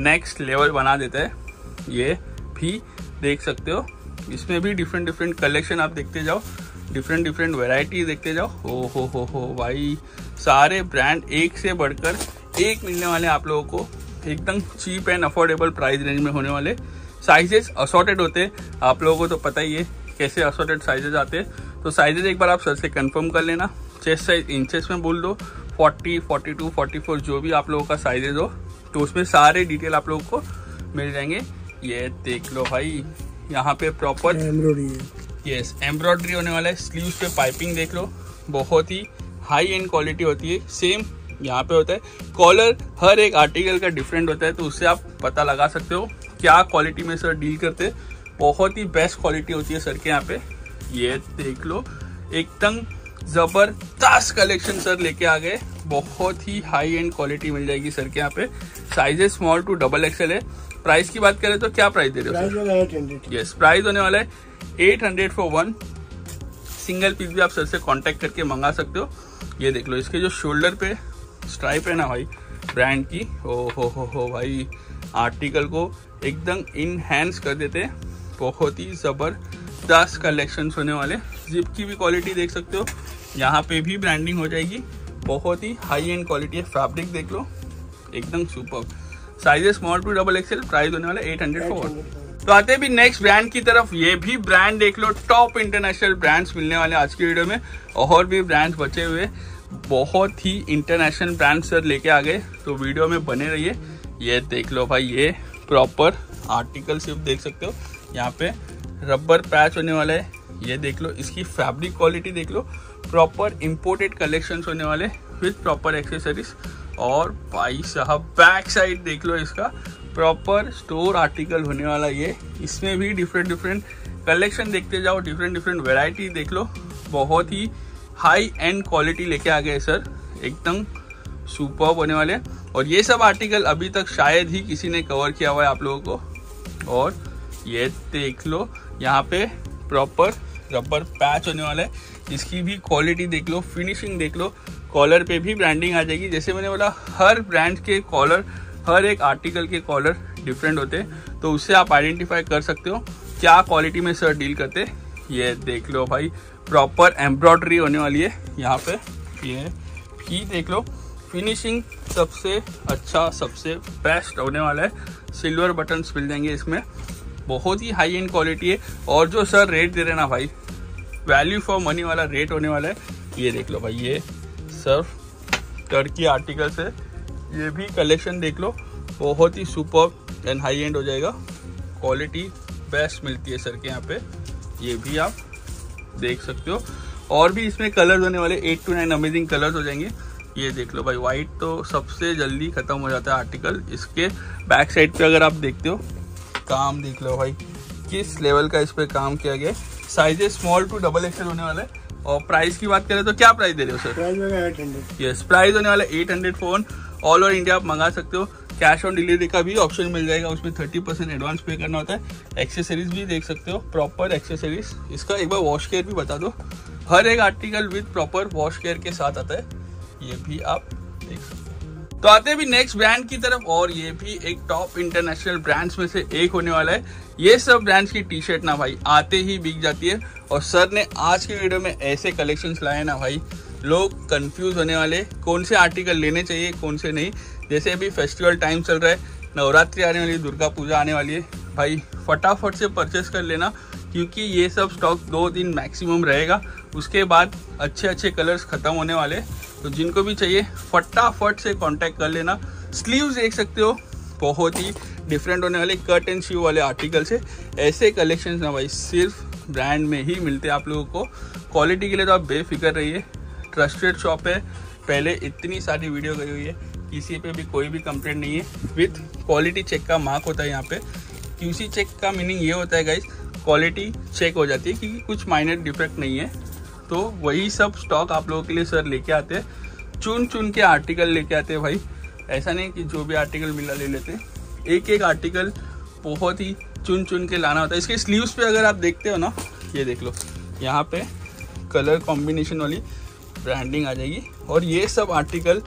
नेक्स्ट लेवल बना देता है। ये भी देख सकते हो, इसमें भी डिफरेंट डिफरेंट कलेक्शन आप देखते जाओ। डिफरेंट डिफरेंट वेराइटी देखते जाओ। हो हो हो हो भाई, सारे ब्रांड एक से बढ़कर एक मिलने वाले आप लोगों को, एकदम cheap and affordable price range में होने वाले। साइजेस असॉर्टेड होते, आप लोगों को तो पता ही है कैसे असॉर्टेड साइजेस आते। तो साइजेस एक बार आप सर से कंफर्म कर लेना। चेस्ट साइज इंचेस में बोल दो, चालीस, बयालीस, चौवालीस जो भी आप लोगों का साइजेस हो, तो उसमें सारे डिटेल आप लोगों को मिल जाएंगे। ये देख लो भाई, यहाँ पे प्रॉपर एम्ब्रॉयडरी है। यस, एम्ब्रॉयडरी होने वाला है। स्लीव्स पे पाइपिंग देख लो, बहुत ही हाई एंड क्वालिटी होती है। सेम यहाँ पे होता है। कॉलर हर एक आर्टिकल का डिफरेंट होता है, तो उससे आप पता लगा सकते हो क्या क्वालिटी में सर डील करते। बहुत ही बेस्ट क्वालिटी होती है सर के यहाँ पे। ये देख लो, एकदम ज़बरदस्त कलेक्शन सर लेके आ गए। बहुत ही हाई एंड क्वालिटी मिल जाएगी सर के यहाँ पे। Sizes small to double XL है। प्राइस की बात करें तो क्या प्राइस दे रहे हो सर? यस, प्राइस होने वाला है eight hundred for one single piece. भी आप सर से कांटेक्ट करके मंगा सकते हो। ये देख लो, इसके जो शोल्डर पे स्ट्राइप है ना भाई ब्रांड की, ओ हो हो हो भाई, आर्टिकल को एकदम इनहेंस कर देते हैं। बहुत ही ज़बरदस्त कलेक्शंस होने वाले। जिप की भी क्वालिटी देख सकते हो, यहाँ पे भी ब्रांडिंग हो जाएगी। बहुत ही हाई एंड क्वालिटी है। फैब्रिक देख लो, एकदम superb. Sizes small to double XL. Price होने वाला एट हंड्रेड फॉर वन। तो आते भी नेक्स्ट ब्रांड की तरफ। ये भी ब्रांड देख लो, टॉप इंटरनेशनल ब्रांड्स मिलने वाले आज की वीडियो में। और भी ब्रांड्स बचे हुए, बहुत ही इंटरनेशनल ब्रांड्स सर लेके आ गए, तो वीडियो में बने रहिए। ये देख लो भाई, ये प्रॉपर आर्टिकल सिर्फ देख सकते हो। यहाँ पे रबर पैच होने वाला है। ये देख लो, इसकी फैब्रिक क्वालिटी देख लो। प्रॉपर इंपोर्टेड कलेक्शंस होने वाले विद प्रॉपर एक्सेसरीज। और भाई साहब, बैक साइड देख लो, इसका प्रॉपर स्टोर आर्टिकल होने वाला ये। इसमें भी डिफरेंट डिफरेंट कलेक्शन देखते जाओ, डिफरेंट डिफरेंट वेराइटी देख लो। बहुत ही हाई एंड क्वालिटी लेके आ गए सर, एकदम सुपर्ब होने वाले। और ये सब आर्टिकल अभी तक शायद ही किसी ने कवर किया हुआ है आप लोगों को। और ये देख लो, यहाँ पे प्रॉपर रबर पैच होने वाला है। इसकी भी क्वालिटी देख लो, फिनिशिंग देख लो। कॉलर पे भी ब्रांडिंग आ जाएगी। जैसे मैंने बोला, हर ब्रांड के कॉलर, हर एक आर्टिकल के कॉलर डिफरेंट होते, तो उससे आप आइडेंटिफाई कर सकते हो क्या क्वालिटी में सर डील करते। ये देख लो भाई, प्रॉपर एम्ब्रॉयडरी होने वाली है यहाँ पे। ये भी देख लो, फिनिशिंग सबसे अच्छा, सबसे बेस्ट होने वाला है। सिल्वर बटन्स मिल जाएंगे इसमें। बहुत ही हाई एंड क्वालिटी है। और जो सर रेट दे रहे ना भाई, वैल्यू फॉर मनी वाला रेट होने वाला है। ये देख लो भाई, ये सिर्फ टर्की आर्टिकल्स है। ये भी कलेक्शन देख लो, बहुत ही सुपर्ब एंड हाई एंड हो जाएगा। क्वालिटी बेस्ट मिलती है सर के यहाँ पे। ये भी आप देख सकते हो। और भी इसमें कलर्स होने वाले, eight to nine amazing colours हो जाएंगे। ये देख लो भाई, वाइट तो सबसे जल्दी ख़त्म हो जाता है आर्टिकल। इसके बैक साइड पे अगर आप देखते हो, काम देख लो भाई, किस लेवल का इस पर काम किया गया। Sizes small to double XL होने वाला है। और प्राइस की बात करें तो क्या प्राइस दे रहे हो सर? प्राइस होगा एट हंड्रेड। यस, प्राइस होने वाला है eight hundred phone. All over India आप मंगा सकते हो। कैश ऑन डिलीवरी का भी ऑप्शन मिल जाएगा। उसमें थर्टी परसेंट एडवांस पे करना होता है। एक्सेसरीज भी देख सकते हो, प्रॉपर एक्सेसरीज। इसका एक बार वॉश केयर भी बता दो। हर एक article with proper wash care के साथ आता है। ये भी आप देख सकते हो। तो आते भी नेक्स्ट ब्रांड की तरफ। और ये भी एक टॉप इंटरनेशनल ब्रांड्स में से एक होने वाला है। ये सब ब्रांड्स की टी शर्ट ना भाई आते ही बिक जाती है। और सर ने आज के वीडियो में ऐसे कलेक्शंस लाए ना भाई, लोग कंफ्यूज होने वाले कौन से आर्टिकल लेने चाहिए कौन से नहीं। जैसे अभी फेस्टिवल टाइम चल रहा है, नवरात्रि आने वाली है, दुर्गा पूजा आने वाली है। भाई फटाफट से परचेस कर लेना, क्योंकि ये सब स्टॉक दो दिन मैक्सिमम रहेगा। उसके बाद अच्छे अच्छे कलर्स ख़त्म होने वाले, तो जिनको भी चाहिए फटाफट से कांटेक्ट कर लेना। स्लीव्स देख सकते हो, बहुत ही डिफरेंट होने वाले कट एंड स्लीव वाले आर्टिकल से। ऐसे कलेक्शंस ना भाई सिर्फ ब्रांड में ही मिलते हैं आप लोगों को। क्वालिटी के लिए तो आप बेफिक्र रहिए। ट्रस्टेड शॉप है, पहले इतनी सारी वीडियो गई हुई है, किसी पे भी कोई भी कंप्लेंट नहीं है। विथ क्वालिटी चेक का मार्क होता है यहाँ पे। क्यूसी चेक का मीनिंग ये होता है गाइस, क्वालिटी चेक हो जाती है क्योंकि कुछ माइनर डिफेक्ट नहीं है। तो वही सब स्टॉक आप लोगों के लिए सर लेके आते हैं। चुन चुन के आर्टिकल लेके आते हैं भाई। ऐसा नहीं कि जो भी आर्टिकल मिला ले लेते हैं। एक एक आर्टिकल बहुत ही चुन चुन के लाना होता है। इसके स्लीव्स पे अगर आप देखते हो ना, ये देख लो, यहाँ पे कलर कॉम्बिनेशन वाली ब्रांडिंग आ जाएगी। और ये सब आर्टिकल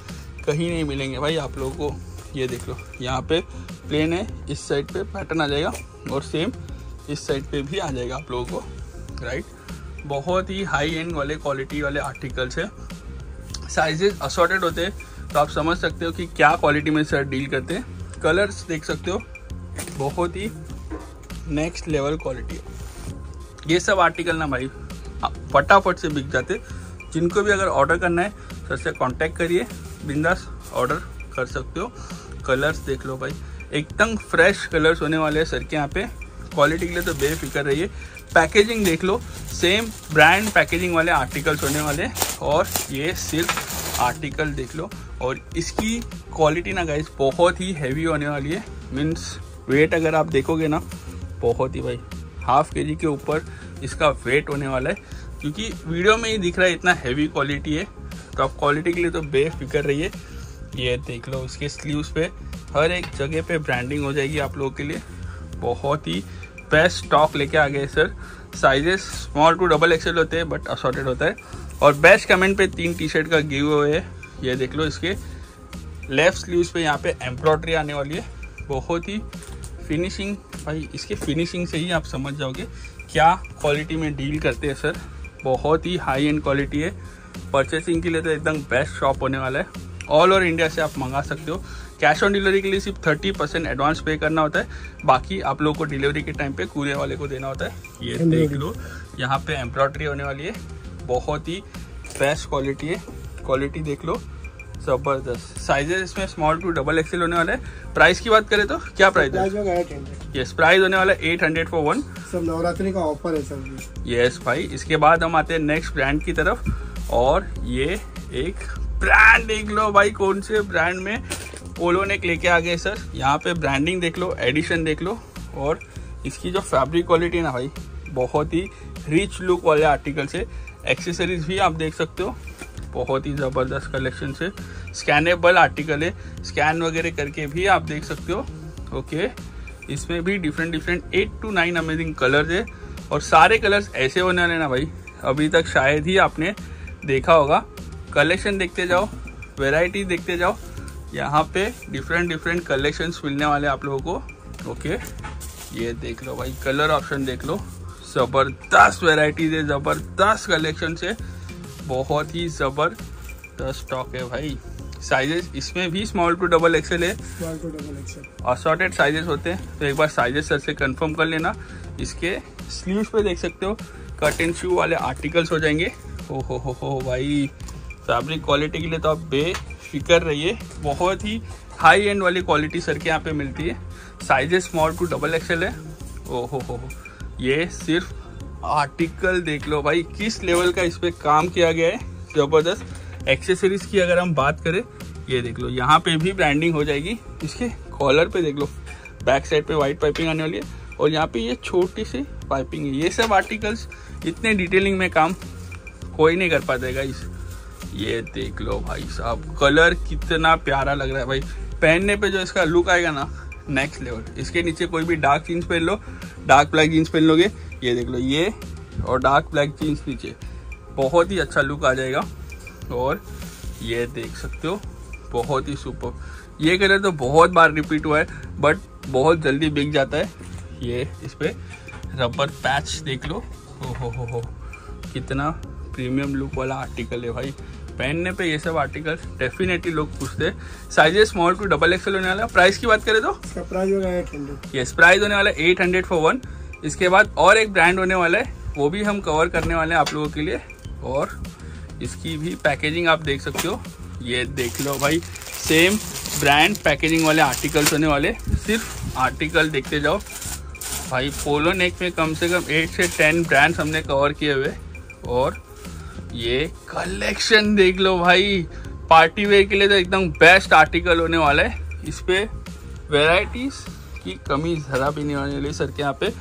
कहीं नहीं मिलेंगे भाई आप लोगों को। ये देख लो, यहाँ पे प्लेन है, इस साइड पे पैटर्न आ जाएगा और सेम इस साइड पे भी आ जाएगा आप लोगों को, राइट। बहुत ही हाई एंड वाले क्वालिटी वाले आर्टिकल्स है। साइजेस असॉर्टेड होते हैं तो आप समझ सकते हो कि क्या क्वालिटी में सर डील करते हैं। कलर्स देख सकते हो, बहुत ही नेक्स्ट लेवल क्वालिटी है। ये सब आर्टिकल ना भाई फटाफट से बिक जाते। जिनको भी अगर ऑर्डर करना है सर से कांटेक्ट करिए, बिंदास ऑर्डर कर सकते हो। कलर्स देख लो भाई, एकदम फ्रेश कलर्स होने वाले हैं सर के यहाँ पे। क्वालिटी के लिए तो बेफिक्र रहिए। पैकेजिंग देख लो, सेम ब्रांड पैकेजिंग वाले आर्टिकल्स होने वाले। और ये सिर्फ आर्टिकल देख लो, और इसकी क्वालिटी ना गाइस बहुत ही हैवी होने वाली है। मीन्स वेट अगर आप देखोगे ना, बहुत ही भाई हाफ केजी के ऊपर इसका वेट होने वाला है, क्योंकि वीडियो में ही दिख रहा है इतना हैवी क्वालिटी है। तो आप क्वालिटी के लिए तो बेफिक्र रहिए। ये देख लो, उसके स्लीव्स पे हर एक जगह पे ब्रांडिंग हो जाएगी आप लोगों के लिए। बहुत ही बेस्ट स्टॉक लेके आ गए sir. Sizes small to double XL होते हैं, बट असॉर्टेड होता है। और बेस्ट कमेंट पे तीन टी शर्ट का गिव अवे है। ये देख लो, इसके लेफ्ट स्लीव्स पे यहाँ पे एम्ब्रॉयडरी आने वाली है। बहुत ही फिनिशिंग भाई, इसके फिनिशिंग से ही आप समझ जाओगे क्या क्वालिटी में डील करते हैं सर। बहुत ही हाई एंड क्वालिटी है। परचेसिंग के लिए तो एकदम बेस्ट शॉप होने वाला है। ऑल ओवर इंडिया से आप मंगा सकते हो। कैश ऑन डिलीवरी के लिए सिर्फ तीस परसेंट एडवांस पे करना होता है, बाकी आप लोगों को डिलीवरी के टाइम पे कूरियर वाले को देना होता है। ये देख लो, यहाँ पे एम्ब्रॉयडरी होने वाली है। बहुत ही बेस्ट क्वालिटी है। क्वालिटी देख लो, ज़बरदस्त। साइजेस इसमें स्मॉल टू डबल एक्सेल होने वाला है। प्राइस की बात करें तो क्या प्राइस है? यस, प्राइस होने वाला है एट हंड्रेड फॉर वन। सब नवरात्रि का ऑफर है सर। यस भाई, इसके बाद हम आते हैं नेक्स्ट ब्रांड की तरफ। और ये एक ब्रांड देख लो भाई, कौन से ब्रांड में पोलो नेक लेके आ गए सर। यहाँ पे ब्रांडिंग देख लो, एडिशन देख लो, और इसकी जो फैब्रिक क्वालिटी है ना भाई, बहुत ही रिच लुक वाले आर्टिकल से। एक्सेसरीज भी आप देख सकते हो, बहुत ही ज़बरदस्त कलेक्शन से। स्कैनेबल आर्टिकल है, स्कैन वगैरह करके भी आप देख सकते हो। ओके, इसमें भी different different eight to nine amazing colours है। और सारे कलर्स ऐसे होने वाले ना भाई, अभी तक शायद ही आपने देखा होगा। कलेक्शन देखते जाओ, वैरायटी देखते जाओ, यहाँ पे डिफरेंट डिफरेंट कलेक्शंस मिलने वाले आप लोगों को। ओके, ये देख लो भाई, कलर ऑप्शन देख लो, ज़बरदस्त वैरायटीज है, ज़बरदस्त कलेक्शंस है। बहुत ही ज़बरदस्त स्टॉक है भाई। साइजेस इसमें भी स्मॉल टू डबल एक्सेल है, small to double XL assorted sizes होते हैं। तो एक बार साइजेस सर से कंफर्म कर लेना। इसके स्लीव्स पे देख सकते हो, कट एंड शू वाले आर्टिकल्स हो जाएंगे। ओ हो हो हो भाई, फैब्रिक क्वालिटी के लिए तो आप बेफिक्र रहिए। बहुत ही हाई एंड वाली क्वालिटी सर के यहाँ पे मिलती है। Sizes small to double XL है। ओ हो हो, ये सिर्फ आर्टिकल देख लो भाई, किस लेवल का इस पर काम किया गया है, ज़बरदस्त। एक्सेसरीज की अगर हम बात करें, ये देख लो, यहाँ पे भी ब्रांडिंग हो जाएगी। इसके कॉलर पे देख लो, बैक साइड पे वाइट पाइपिंग आने वाली है, और यहाँ पे ये छोटी सी पाइपिंग है। ये सब आर्टिकल्स इतने डिटेलिंग में काम कोई नहीं कर पाता है। इस ये देख लो भाई साहब, कलर कितना प्यारा लग रहा है भाई। पहनने पे जो इसका लुक आएगा ना, नेक्स्ट लेवल। इसके नीचे कोई भी डार्क जीन्स पहन लो, डार्क ब्लैक जीन्स पहन लोगे, ये देख लो, ये और डार्क ब्लैक जीन्स नीचे, बहुत ही अच्छा लुक आ जाएगा। और ये देख सकते हो, बहुत ही सुपर। ये कलर तो बहुत बार रिपीट हुआ है, बट बहुत जल्दी बिक जाता है। ये इस पर रबर पैच देख लो, हो हो हो हो, कितना प्रीमियम लुक वाला आर्टिकल है भाई। पहनने पे ये सब आर्टिकल डेफिनेटली लोग पूछते हैं। Sizes small to double XL होने वाला है। प्राइस की बात करें तो प्राइस होगा एट हंड्रेड। यस, प्राइस होने वाला है एट हंड्रेड फॉर वन। इसके बाद और एक ब्रांड होने वाला है, वो भी हम कवर करने वाले हैं आप लोगों के लिए। और इसकी भी पैकेजिंग आप देख सकते हो। ये देख लो भाई, सेम ब्रांड पैकेजिंग वाले आर्टिकल्स होने वाले। सिर्फ आर्टिकल देखते जाओ भाई। पोलो नेक में कम से कम एट से टेन ब्रांड्स हमने कवर किए हुए। और ये कलेक्शन देख लो भाई, पार्टी वेयर के लिए तो एकदम बेस्ट आर्टिकल होने वाला है। इस पर वेराइटीज़ की कमी ज़रा भी नहीं होने वाली सर के यहाँ पे।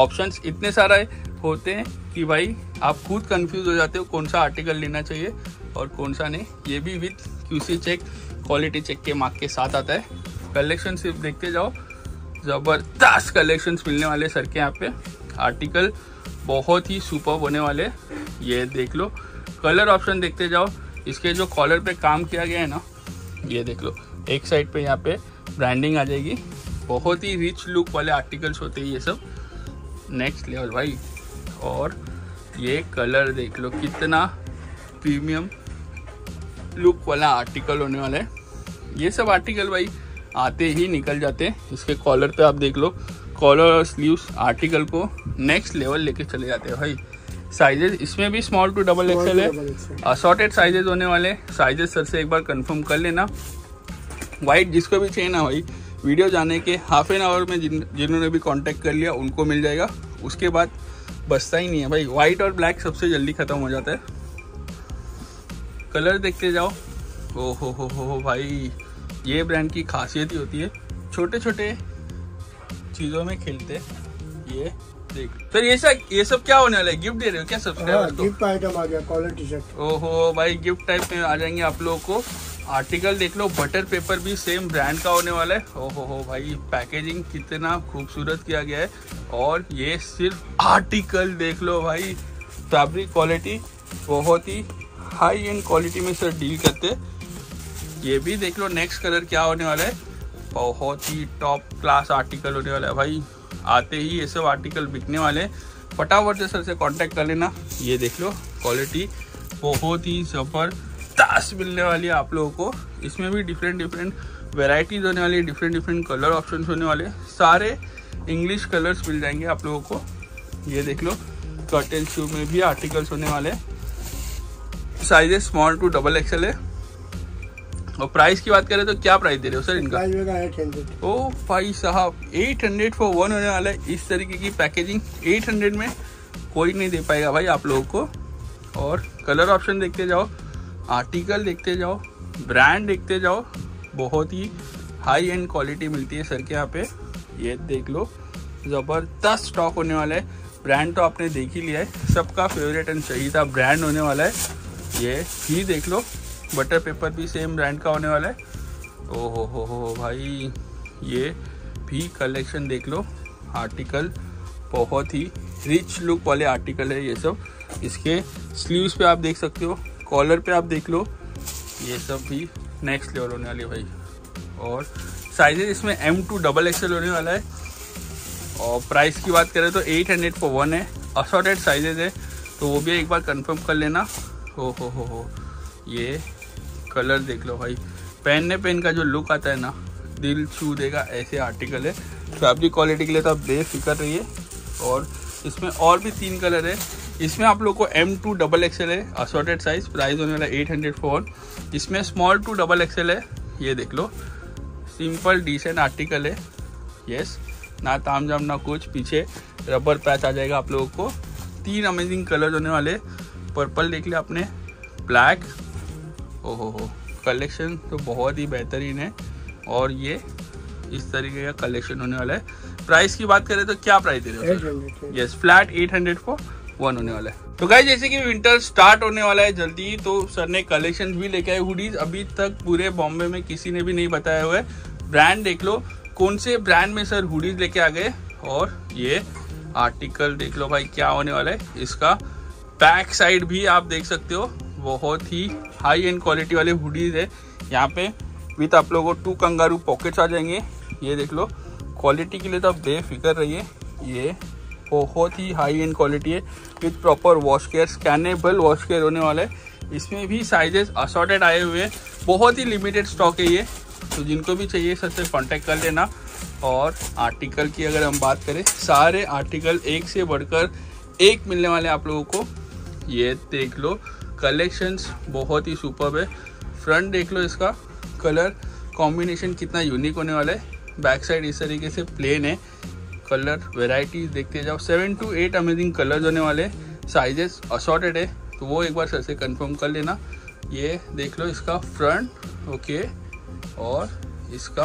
ऑप्शंस इतने सारे होते हैं कि भाई आप खुद कंफ्यूज हो जाते हो कौन सा आर्टिकल लेना चाहिए और कौन सा नहीं। ये भी with क्यूसी check, quality check के मार्क के साथ आता है। कलेक्शन सिर्फ देखते जाओ, ज़बरदस्त कलेक्शन मिलने वाले सर के यहाँ पे। आर्टिकल बहुत ही सुपर्ब होने वाले। ये देख लो, कलर ऑप्शन देखते जाओ। इसके जो कॉलर पे काम किया गया है ना, ये देख लो, एक साइड पे यहाँ पे ब्रांडिंग आ जाएगी। बहुत ही रिच लुक वाले आर्टिकल्स होते हैं ये सब, नेक्स्ट लेवल भाई। और ये कलर देख लो, कितना प्रीमियम लुक वाला आर्टिकल होने वाला है। ये सब आर्टिकल भाई आते ही निकल जाते। इसके कॉलर पे आप देख लो, कॉलर और स्लीव्स आर्टिकल को नेक्स्ट लेवल लेके चले जाते हैं भाई। साइजेस इसमें भी स्मॉल टू डबल एक्सेल है, असॉर्टेड साइजेस होने वाले। साइजेस सर से एक बार कंफर्म कर लेना। वाइट जिसको भी चाहिए ना भाई, वीडियो जाने के हाफ एन आवर में जिन जिन्होंने भी कांटेक्ट कर लिया उनको मिल जाएगा। उसके बाद बचता ही नहीं है भाई, वाइट और ब्लैक सबसे जल्दी ख़त्म हो जाता है। कलर देखते जाओ, ओ हो हो हो हो भाई, ये ब्रांड की खासियत ही होती है, छोटे छोटे चीज़ों में खेलते हैं। ये देख सर, ये सब ये सब क्या होने वाला है? गिफ्ट दे रहे हो क्या सब्सक्राइबर को? गिफ्ट आइटम आ गया, कॉलर टी शर्ट। ओहो भाई, गिफ्ट टाइप में आ जाएंगे आप लोगों को। आर्टिकल देख लो, बटर पेपर भी सेम ब्रांड का होने वाला है। ओहो हो भाई, पैकेजिंग कितना खूबसूरत किया गया है। और ये सिर्फ आर्टिकल देख लो भाई, फैब्रिक क्वालिटी बहुत ही हाई एंड क्वालिटी में सर डील करते। ये भी देख लो, नेक्स्ट कलर क्या होने वाला है, बहुत ही टॉप क्लास आर्टिकल होने वाला है भाई। आते ही ये सब आर्टिकल बिकने वाले, फटाफट से सर से कॉन्टेक्ट कर लेना। ये देख लो, क्वालिटी बहुत ही जबरदस्त मिलने वाली है आप लोगों को। इसमें भी डिफरेंट डिफरेंट वेराइटीज़ होने वाली, डिफरेंट डिफरेंट कलर ऑप्शंस होने वाले, सारे इंग्लिश कलर्स मिल जाएंगे आप लोगों को। ये देख लो, कर्टेन शू में भी आर्टिकल्स होने वाले। Sizes small to double XL है। और प्राइस की बात करें तो क्या प्राइस दे रहे हो सर इनका? Eight hundred. ओ भाई साहब, एट हंड्रेड फॉर वन होने वाला है। इस तरीके की पैकेजिंग एट हंड्रेड में कोई नहीं दे पाएगा भाई आप लोगों को। और कलर ऑप्शन देखते जाओ, आर्टिकल देखते जाओ, ब्रांड देखते जाओ, बहुत ही हाई एंड क्वालिटी मिलती है सर के यहाँ पे। ये देख लो, ज़बरदस्त स्टॉक होने वाला है। ब्रांड तो आपने देख ही लिया है, सबका फेवरेट एंड सही था ब्रांड होने वाला है। ये भी देख लो, बटर पेपर भी सेम ब्रांड का होने वाला है। ओहो हो हो भाई, ये भी कलेक्शन देख लो। आर्टिकल बहुत ही रिच लुक वाले आर्टिकल है ये सब। इसके स्लीव्स पे आप देख सकते हो, कॉलर पे आप देख लो, ये सब भी नेक्स्ट लेवल होने वाली है भाई। और साइजेस इसमें एम टू डबल एक्सेल होने वाला है। और प्राइस की बात करें तो एट हंड्रेड फॉर वन है। असॉर्टेड साइजेज है तो वो भी एक बार कन्फर्म कर लेना। हो हो हो हो ये कलर देख लो भाई, पहनने पे इनका जो लुक आता है ना, दिल छू देगा ऐसे आर्टिकल है। फैब्रिक क्वालिटी के लिए तो आप बेफिक्र रहिए। और इसमें और भी तीन कलर है। इसमें आप लोग को एम टू डबल एक्सेल है, असॉर्टेड साइज। प्राइस होने वाला एट हंड्रेड फोर। इसमें स्मॉल टू डबल एक्सेल है। ये देख लो, सिंपल डिसेंट आर्टिकल है। यस, ना ताम जाम ना कुछ, पीछे रबर पैच आ जाएगा आप लोगों को। तीन अमेजिंग कलर होने वाले, पर्पल देख लिया आपने, ब्लैक। ओहो हो, कलेक्शन तो बहुत ही बेहतरीन है। और ये इस तरीके का कलेक्शन होने वाला है। प्राइस की बात करें तो क्या प्राइस दे रहे हो? Yes, flat eight hundred for one होने वाला है। तो गाइस, जैसे कि विंटर स्टार्ट होने वाला है जल्दी ही, तो सर ने कलेक्शन भी लेके आए हुडीज। अभी तक पूरे बॉम्बे में किसी ने भी नहीं बताया हुआ है। ब्रांड देख लो, कौन से ब्रांड में सर हुडीज लेके आ गए। और ये आर्टिकल देख लो भाई, क्या होने वाला है। इसका बैक साइड भी आप देख सकते हो, बहुत ही हाई एंड क्वालिटी वाले हुडीज है यहाँ पे। विथ आप लोगों को टू कंगारू पॉकेट्स आ जाएंगे। ये देख लो, क्वालिटी के लिए तो आप बेफिक्र रहिए। ये बहुत ही हाई एंड क्वालिटी है, with proper wash care, scannable wash care होने वाला है। इसमें भी साइजेस असॉर्टेड आए हुए हैं, बहुत ही लिमिटेड स्टॉक है ये। तो जिनको भी चाहिए सर से कॉन्टेक्ट कर लेना। और आर्टिकल की अगर हम बात करें, सारे आर्टिकल एक से बढ़कर एक मिलने वाले आप लोगों को। ये देख लो, कलेक्शंस बहुत ही सुपर्ब है। फ्रंट देख लो, इसका कलर कॉम्बिनेशन कितना यूनिक होने वाला है। बैक साइड इस तरीके से प्लेन है। कलर वेराइटीज़ देखते जाओ, seven to eight amazing colours होने वाले। साइजेस असॉर्टेड है तो वो एक बार सर से कंफर्म कर लेना। ये देख लो, इसका फ्रंट ओके। और इसका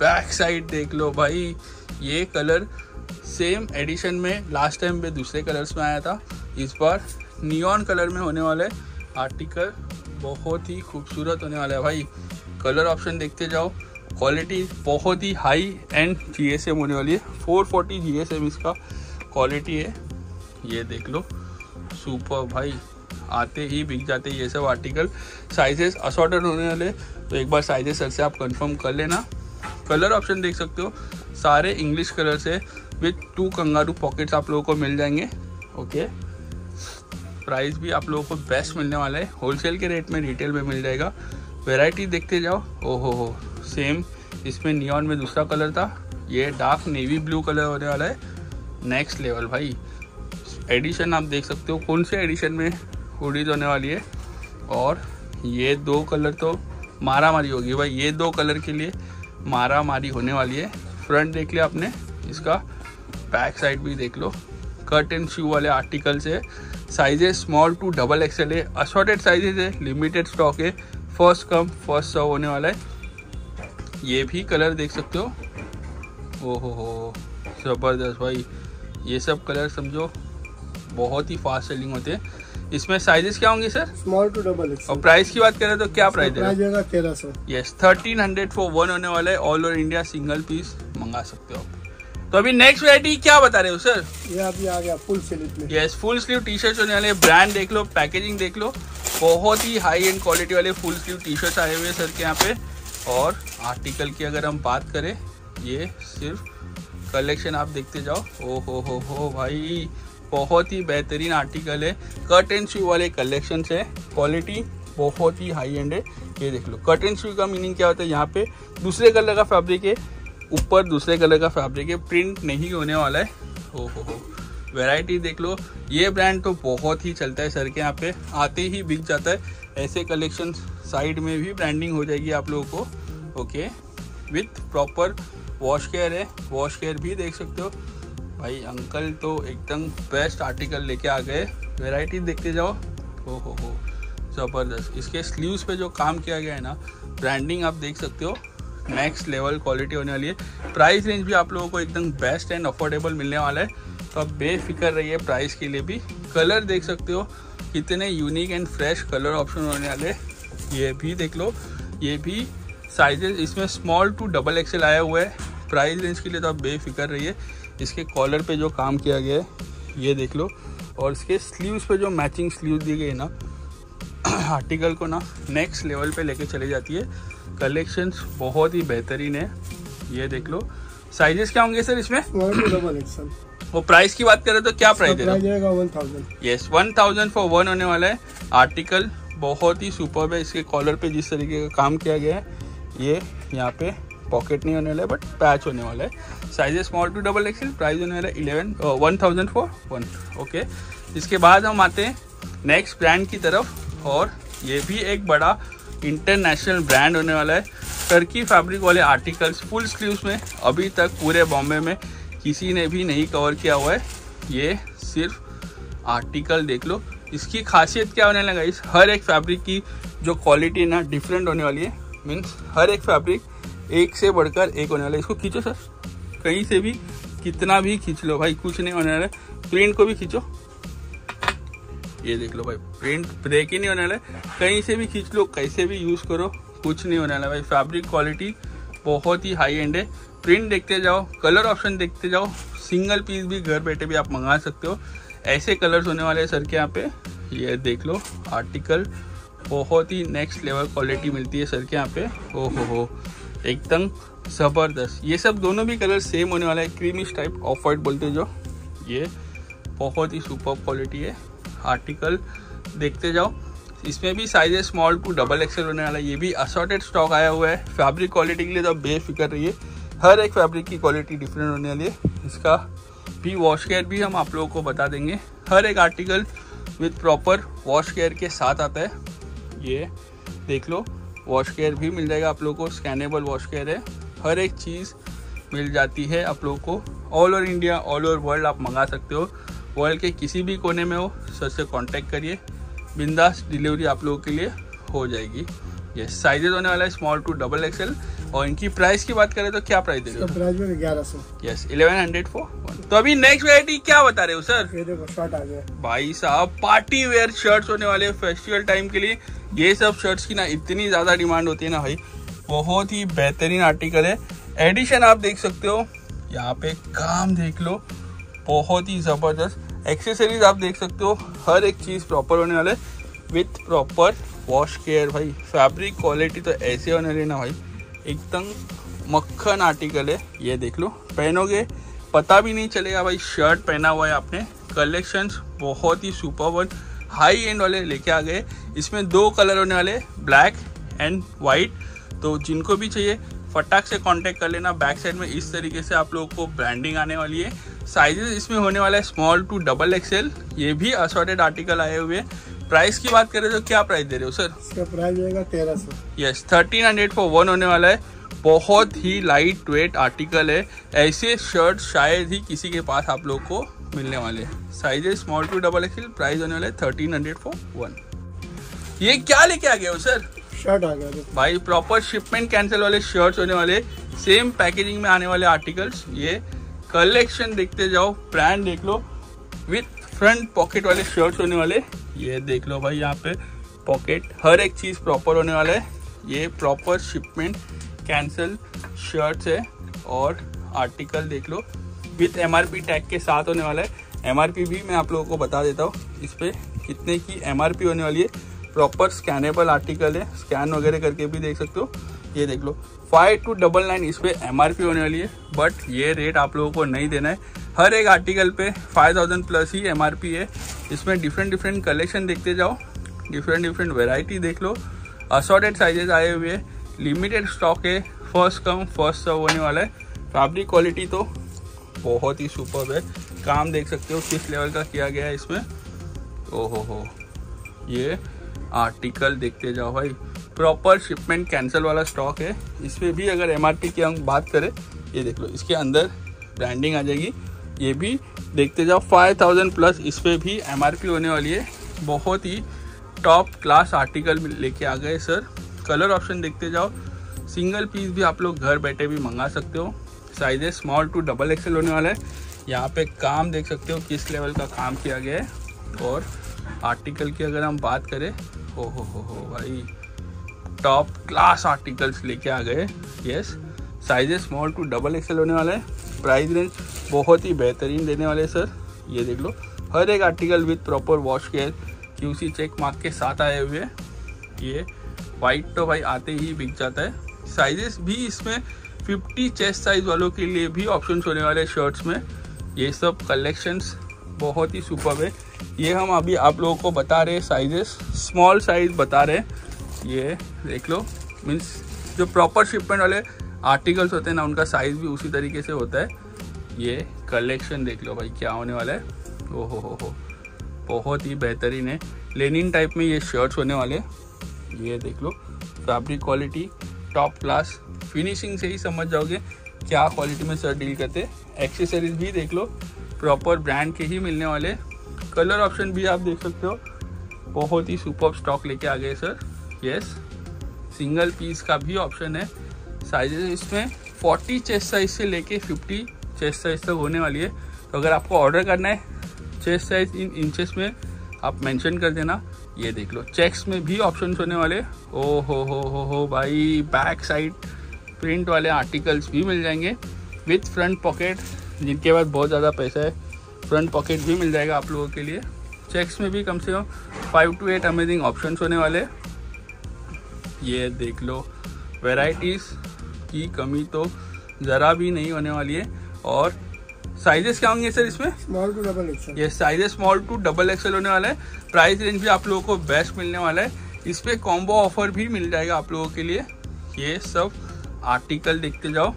बैक साइड देख लो भाई, ये कलर सेम एडिशन में लास्ट टाइम पे दूसरे कलर्स में आया था, इस बार नियॉन कलर में होने वाला है। आर्टिकल बहुत ही खूबसूरत होने वाला है भाई। कलर ऑप्शन देखते जाओ, क्वालिटी बहुत ही हाई एंड जीएसएम होने वाली है। फोर फोर्टी जीएसएम इसका क्वालिटी है। ये देख लो, सुपर भाई, आते ही बिक जाते ये सब आर्टिकल। साइजेस असॉर्टेड होने वाले, तो एक बार साइजेस सर से आप कंफर्म कर लेना। कलर ऑप्शन देख सकते हो, सारे इंग्लिश कलर से विथ टू कंगारू पॉकेट्स आप लोगों को मिल जाएंगे। ओके, प्राइस भी आप लोगों को बेस्ट मिलने वाला है, होलसेल के रेट में रिटेल में मिल जाएगा। वैरायटी देखते जाओ। ओहो हो, सेम इसमें नियॉन में दूसरा कलर था, ये डार्क नेवी ब्लू कलर होने वाला है। नेक्स्ट लेवल भाई। एडिशन आप देख सकते हो कौन से एडिशन में हुडीज होने वाली है। और ये दो कलर तो मारा मारी होगी भाई, ये दो कलर के लिए मारा मारी होने वाली है। फ्रंट देख लिया आपने, इसका बैक साइड भी देख लो। कट एंड शू वाले आर्टिकल्स है, sizes small to double XL है, असॉर्टेड साइजेस है, लिमिटेड स्टॉक है, फर्स्ट कम फर्स्ट सर्व होने वाला है। ये भी कलर देख सकते हो। ओहो हो, ज़बरदस्त भाई। ये सब कलर समझो बहुत ही फास्ट सेलिंग होते हैं। इसमें साइजेस क्या होंगे sir? Small to double X. और प्राइस की बात करें तो क्या प्राइस है? तेरह सौ। Yes, thirteen hundred for one होने वाला है। All over India single piece मंगा सकते हो। तो अभी नेक्स्ट वैरायटी क्या बता रहे हो सर? ये अभी आ गया फुल स्लीव में। Yes, full sleeve T shirt होने वाले। ब्रांड देख लो, पैकेजिंग देख लो, बहुत ही हाई एंड क्वालिटी वाले फुल स्लीव टी शर्ट आए हुए सर के यहाँ पे। और आर्टिकल की अगर हम बात करें, ये सिर्फ कलेक्शन आप देखते जाओ। ओ हो हो हो भाई, बहुत ही बेहतरीन आर्टिकल है। कट एंड शू वाले कलेक्शन है, क्वालिटी बहुत ही हाई एंड है। ये देख लो, कट एंड शू का मीनिंग क्या होता है, यहाँ पे दूसरे कलर का फैब्रिक है, ऊपर दूसरे कलर का फैब्रिक है, प्रिंट नहीं होने वाला है। हो हो हो, वैरायटी देख लो। ये ब्रांड तो बहुत ही चलता है सर के यहाँ पे, आते ही बिक जाता है। ऐसे कलेक्शन साइड में भी ब्रांडिंग हो जाएगी आप लोगों को। Okay, with proper wash care है, वॉश केयर भी देख सकते हो भाई। अंकल तो एकदम बेस्ट आर्टिकल लेके आ गए। वैरायटी देखते जाओ। हो हो हो, ज़बरदस्त। इसके स्लीव्स पे जो काम किया गया है ना, ब्रांडिंग आप देख सकते हो, नेक्स्ट लेवल क्वालिटी होने वाली है। प्राइस रेंज भी आप लोगों को एकदम बेस्ट एंड अफोर्डेबल मिलने वाला है, तो आप बेफिक्र रहिए प्राइस के लिए भी। कलर देख सकते हो, कितने unique and fresh colour option होने वाले। ये भी देख लो, ये भी साइजेस इसमें स्मॉल टू डबल एक्सेल आया हुआ है। प्राइस रेंज के लिए तो आप बेफिक्र रहिए। इसके कॉलर पे जो काम किया गया है ये देख लो, और इसके स्लीव्स पे जो मैचिंग स्लीव दी गई ना, आर्टिकल को ना नेक्स्ट लेवल पे लेके चले जाती है। कलेक्शंस बहुत ही बेहतरीन है। ये देख लो, साइजेस क्या होंगे सर इसमें? और प्राइस की बात करें तो क्या प्राइस रहेगा? One thousand yes one thousand for one होने वाला है। आर्टिकल बहुत ही सुपर्ब है। इसके कॉलर पे जिस तरीके का काम किया गया है, ये यहाँ पे पॉकेट नहीं होने वाला है, बट पैच होने वाला है। Sizes small to double XL. Price होने वाला है eleven one thousand for one. Okay, इसके बाद हम आते हैं नेक्स्ट ब्रांड की तरफ, और ये भी एक बड़ा इंटरनेशनल ब्रांड होने वाला है। टर्की फैब्रिक वाले आर्टिकल्स फुल स्लीव्स में अभी तक पूरे बॉम्बे में किसी ने भी नहीं कवर किया हुआ है। ये सिर्फ आर्टिकल देख लो। इसकी खासियत क्या होने लगा, इस हर एक फैब्रिक की जो क्वालिटी ना डिफरेंट होने वाली है। मीन्स हर एक फैब्रिक एक से बढ़कर एक होने वाला है। इसको खींचो सर, कहीं से भी कितना भी खींच लो भाई, कुछ नहीं होने वाला है। प्रिंट को भी खींचो, ये देख लो भाई, प्रिंट ब्रेक ही नहीं होने वाला है। कहीं से भी खींच लो, कैसे भी यूज़ करो, कुछ नहीं होने वाला भाई। फैब्रिक क्वालिटी बहुत ही हाई एंड है। प्रिंट देखते जाओ, कलर ऑप्शन देखते जाओ। सिंगल पीस भी घर बैठे भी आप मंगा सकते हो। ऐसे कलर्स होने वाले हैं सर के यहाँ पे। ये देख लो, आर्टिकल बहुत ही नेक्स्ट लेवल क्वालिटी मिलती है सर के यहाँ पे। ओ हो हो, एकदम ज़बरदस्त। ये सब दोनों भी कलर सेम होने वाला है, क्रीमिश टाइप, ऑफ वाइट बोलते जो। ये बहुत ही सुपर क्वालिटी है। आर्टिकल देखते जाओ। इसमें भी sizes small to double XL होने वाला है। ये भी असॉर्टेड स्टॉक आया हुआ है। फैब्रिक क्वालिटी के लिए तो बेफिक्र रहिए, हर एक फैब्रिक की क्वालिटी डिफरेंट होने वाली है। इसका भी वॉश केयर भी हम आप लोगों को बता देंगे। हर एक article with proper wash care के साथ आता है। ये देख लो, वॉश केयर भी मिल जाएगा आप लोगों को। स्कैनेबल वॉश केयर है, हर एक चीज़ मिल जाती है आप लोगों को। All over India, all over world आप मंगा सकते हो। वर्ल्ड के किसी भी कोने में हो, सर से कांटेक्ट करिए, बिंदास डिलीवरी आप लोगों के लिए हो जाएगी। ये साइजेस होने वाला है स्मॉल टू डबल एक्सेल। और इनकी प्राइस की बात करें तो क्या प्राइस दे रहे हो? प्राइस में ग्यारह सौ yes eleven hundred for one. तो अभी नेक्स्ट वैरायटी क्या बता रहे हो सर? ये देखो, शर्ट आ गया भाई साहब। पार्टी वेयर शर्ट्स होने वाले फेस्टिवल टाइम के लिए। ये सब शर्ट्स की ना इतनी ज़्यादा डिमांड होती है ना भाई, बहुत ही बेहतरीन आर्टिकल है। एडिशन आप देख सकते हो, यहाँ पे काम देख लो, बहुत ही ज़बरदस्त। एक्सेसरीज आप देख सकते हो, हर एक चीज़ प्रॉपर होने वाला है विथ प्रॉपर वॉश केयर भाई। फैब्रिक क्वालिटी तो ऐसे होने वाली ना भाई, एकदम मक्खन आर्टिकल है। ये देख लो, पहनोगे पता भी नहीं चलेगा भाई शर्ट पहना हुआ है आपने। कलेक्शंस बहुत ही सुपर वन हाई एंड वाले लेके आ गए। इसमें दो कलर होने वाले, ब्लैक एंड वाइट। तो जिनको भी चाहिए फटाक से कांटेक्ट कर लेना। बैक साइड में इस तरीके से आप लोगों को ब्रांडिंग आने वाली है। साइजेस इसमें होने वाला है स्मॉल टू डबल एक्सेल, ये भी असॉर्टेड आर्टिकल आए हुए। प्राइस की बात करें तो क्या प्राइस दे रहे हो सर? इसका प्राइस रहेगा तेरह सौ। Yes, thirteen hundred for one होने वाला है। बहुत ही लाइट वेट आर्टिकल है। ऐसे शर्ट शायद ही किसी के पास आप लोग को मिलने वाले हैं। Sizes small to double XL, price होने वाला है थर्टीन हंड्रेड फॉर वन। ये क्या लेके आ गए हो सर? शर्ट आ गया भाई, प्रॉपर शिपमेंट कैंसिल वाले शर्ट्स होने वाले, सेम पैकेजिंग में आने वाले आर्टिकल्स। ये कलेक्शन देखते जाओ, ब्रांड देख लो। विथ फ्रंट पॉकेट वाले शर्ट्स होने वाले, ये देख लो भाई, यहाँ पे पॉकेट हर एक चीज़ प्रॉपर होने वाला है। ये प्रॉपर शिपमेंट कैंसिल शर्ट्स है। और आर्टिकल देख लो, विथ एमआरपी टैग के साथ होने वाला है। एमआरपी भी मैं आप लोगों को बता देता हूँ, इस पर कितने की एमआरपी होने वाली है। प्रॉपर स्कैनेबल आर्टिकल है, स्कैन वगैरह करके भी देख सकते हो। ये देख लो, फाइव टू डबल नाइन इस पर एम आर पी होने वाली है, बट ये रेट आप लोगों को नहीं देना है। हर एक आर्टिकल पे फाइव थाउजेंड प्लस ही एम आर पी है। इसमें डिफरेंट डिफरेंट कलेक्शन देखते जाओ, डिफरेंट डिफरेंट वेराइटी देख लो। असॉर्टेड साइजेस आए हुए हैं, लिमिटेड स्टॉक है, फर्स्ट कम फर्स्ट सर्व होने वाला है। फैब्रिक क्वालिटी तो बहुत ही सुपर्ब है, काम देख सकते हो किस लेवल का किया गया है इसमें। ओहो हो, ये आर्टिकल देखते जाओ भाई, प्रॉपर शिपमेंट कैंसिल वाला स्टॉक है। इसमें भी अगर एमआरपी की हम बात करें, ये देख लो, इसके अंदर ब्रांडिंग आ जाएगी। ये भी देखते जाओ, फाइव थाउजेंड प्लस इस पर भी एमआरपी होने वाली है। बहुत ही टॉप क्लास आर्टिकल लेके आ गए सर। कलर ऑप्शन देखते जाओ, सिंगल पीस भी आप लोग घर बैठे भी मंगा सकते हो। Sizes small to double XL होने वाला है। यहाँ पे काम देख सकते हो किस लेवल का काम किया गया है। और आर्टिकल की अगर हम बात करें, हो हो हो हो भाई, टॉप क्लास आर्टिकल्स लेके आ गए। Yes, sizes small to double XL होने वाला है। प्राइस रेंज बहुत ही बेहतरीन देने वाले सर। ये देख लो, हर एक article with proper wash care क्यूसी check mark के साथ आए हुए। ये वाइट तो भाई आते ही बिक जाता है। साइजेस भी इसमें फिफ्टी चेस्ट साइज वालों के लिए भी ऑप्शन होने वाले शर्ट्स में। ये सब कलेक्शंस बहुत ही सुपर है। ये हम अभी आप लोगों को बता रहे साइजेस, स्मॉल साइज बता रहे। ये देख लो, मीन्स जो प्रॉपर शिपमेंट वाले आर्टिकल्स होते हैं ना, उनका साइज़ भी उसी तरीके से होता है। ये कलेक्शन देख लो भाई, क्या होने वाला है। ओहो हो हो, बहुत ही बेहतरीन है। लेनिन टाइप में ये शर्ट्स होने वाले। ये देख लो, fabric quality top class, finishing से ही समझ जाओगे क्या क्वालिटी में सर डील करते। एक्सेसरीज भी देख लो, प्रॉपर ब्रांड के ही मिलने वाले। कलर ऑप्शन भी आप देख सकते हो, बहुत ही सुपर स्टॉक लेके आ गए सर। यस, सिंगल पीस का भी ऑप्शन है। साइजेस इसमें चालीस चेस्ट साइज से लेके फिफ्टी चेस्ट साइज तक होने वाली है। तो अगर आपको ऑर्डर करना है, चेस्ट साइज इन इंचेस में आप मेंशन कर देना। ये देख लो, चेक्स में भी ऑप्शंस होने वाले। ओ हो हो हो हो भाई, बैक साइड प्रिंट वाले आर्टिकल्स भी मिल जाएंगे विथ फ्रंट पॉकेट। जिनके पास बहुत ज़्यादा पैसा है, फ्रंट पॉकेट भी मिल जाएगा आप लोगों के लिए। चेक्स में भी कम से कम five two eight amazing options होने वाले। ये देख लो, वेराइटीज़ की कमी तो ज़रा भी नहीं होने वाली है। और साइजेस क्या होंगे सर इसमें? Small to double XL. ये sizes small to double XL होने वाला है। प्राइस रेंज भी आप लोगों को बेस्ट मिलने वाला है। इस पर कॉम्बो ऑफर भी मिल जाएगा आप लोगों के लिए। ये सब आर्टिकल देखते जाओ।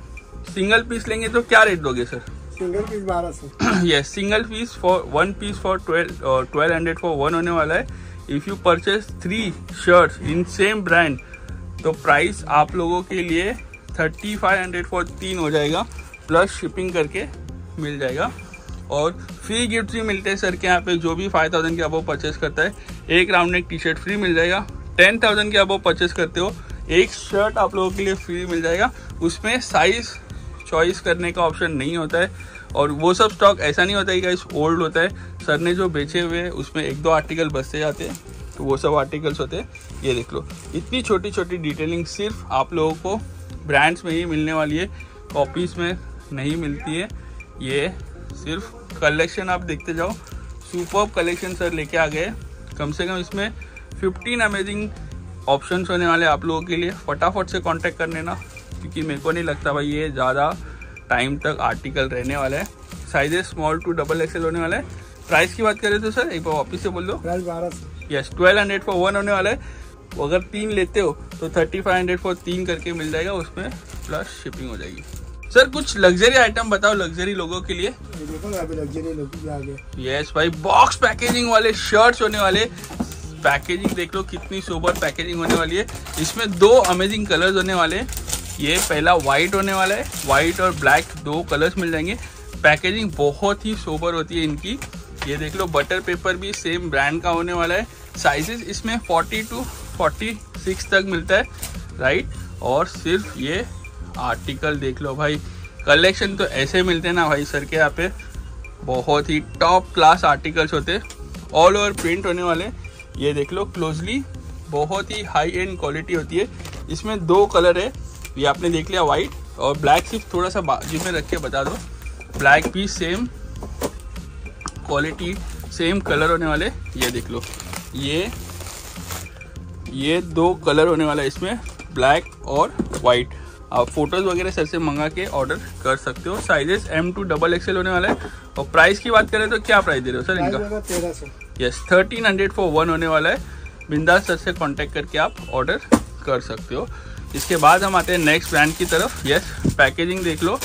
सिंगल पीस लेंगे तो क्या रेट दोगे सर? सिंगल पीस बारह सौ। Yes, single piece for one piece for twelve और ट्वेल्व हंड्रेड फॉर वन होने वाला है। If you purchase three shirts in same brand तो प्राइस आप लोगों के लिए थर्टी फाइव हंड्रेड फॉर तीन हो जाएगा, प्लस शिपिंग करके मिल जाएगा। और फ्री गिफ्ट भी मिलते हैं सर के यहाँ पे। जो भी फाइव थाउजेंड के अबव परचेज करता है, एक round neck T shirt free मिल जाएगा। टेन थाउजेंड के अबव परचेज करते हो, एक शर्ट आप लोगों के लिए फ्री मिल जाएगा। उसमें साइज़ चॉइस करने का ऑप्शन नहीं होता है। और वो सब स्टॉक ऐसा नहीं होता है कि गाइस ओल्ड होता है। सर ने जो बेचे हुए हैं उसमें एक दो आर्टिकल बचते जाते हैं, तो वो सब आर्टिकल्स होते हैं। ये देख लो, इतनी छोटी छोटी डिटेलिंग सिर्फ आप लोगों को ब्रांड्स में ही मिलने वाली है, कॉपीज़ में नहीं मिलती है। ये सिर्फ कलेक्शन आप देखते जाओ, सुपर्ब कलेक्शन सर लेके आ गए। कम से कम इसमें फिफ्टीन अमेजिंग ऑप्शंस होने वाले आप लोगों के लिए। फटाफट से कॉन्टैक्ट कर लेना, क्योंकि मेरे को नहीं लगता भाई ये ज़्यादा टाइम तक आर्टिकल रहने वाला है। Sizes small to double XL होने वाला है। प्राइस की बात करें तो सर एक बार वापस से बोल दो। प्राइस बारह सौ। Yes twelve hundred for one होने वाला है। अगर तीन लेते हो तो थर्टी फाइव हंड्रेड फॉर तीन करके मिल जाएगा, उसमें प्लस शिपिंग हो जाएगी। सर कुछ लग्जरी आइटम बताओ लग्जरी लोगों के लिए। देखो यहाँ पे लग्जरी लोगों आ गए। यस भाई बॉक्स पैकेजिंग वाले शर्ट्स होने वाले, पैकेजिंग देख लो कितनी सोबर पैकेजिंग होने वाली है। इसमें दो अमेजिंग कलर्स होने वाले हैं। ये पहला वाइट होने वाला है, वाइट और ब्लैक दो कलर्स मिल जाएंगे। पैकेजिंग बहुत ही सोबर होती है इनकी। ये देख लो बटर पेपर भी सेम ब्रांड का होने वाला है। साइजेस इसमें फोर्टी टू फोर्टी सिक्स तक मिलता है राइट। और सिर्फ ये आर्टिकल देख लो भाई, कलेक्शन तो ऐसे मिलते हैं ना भाई सर के यहाँ पे, बहुत ही टॉप क्लास आर्टिकल्स होते हैं। ऑल ओवर प्रिंट होने वाले, ये देख लो क्लोजली, बहुत ही हाई एंड क्वालिटी होती है। इसमें दो कलर है, ये आपने देख लिया वाइट और ब्लैक। सिर्फ थोड़ा सा बाजू में रख के बता दो, ब्लैक भी सेम क्वालिटी सेम कलर होने वाले। ये देख लो ये ये दो कलर होने वाला है इसमें, ब्लैक और वाइट। आप फोटोज़ वगैरह सर से मंगा के ऑर्डर कर सकते हो। Sizes M to double XL होने वाला है। और प्राइस की बात करें तो क्या प्राइस दे रहे हो सर इनका? तेरह सौ। Yes thirteen hundred for one होने वाला है। बिंदास सर से कॉन्टेक्ट करके आप ऑर्डर कर सकते हो। इसके बाद हम आते हैं नेक्स्ट ब्रांड की तरफ। यस पैकेजिंग देख लो,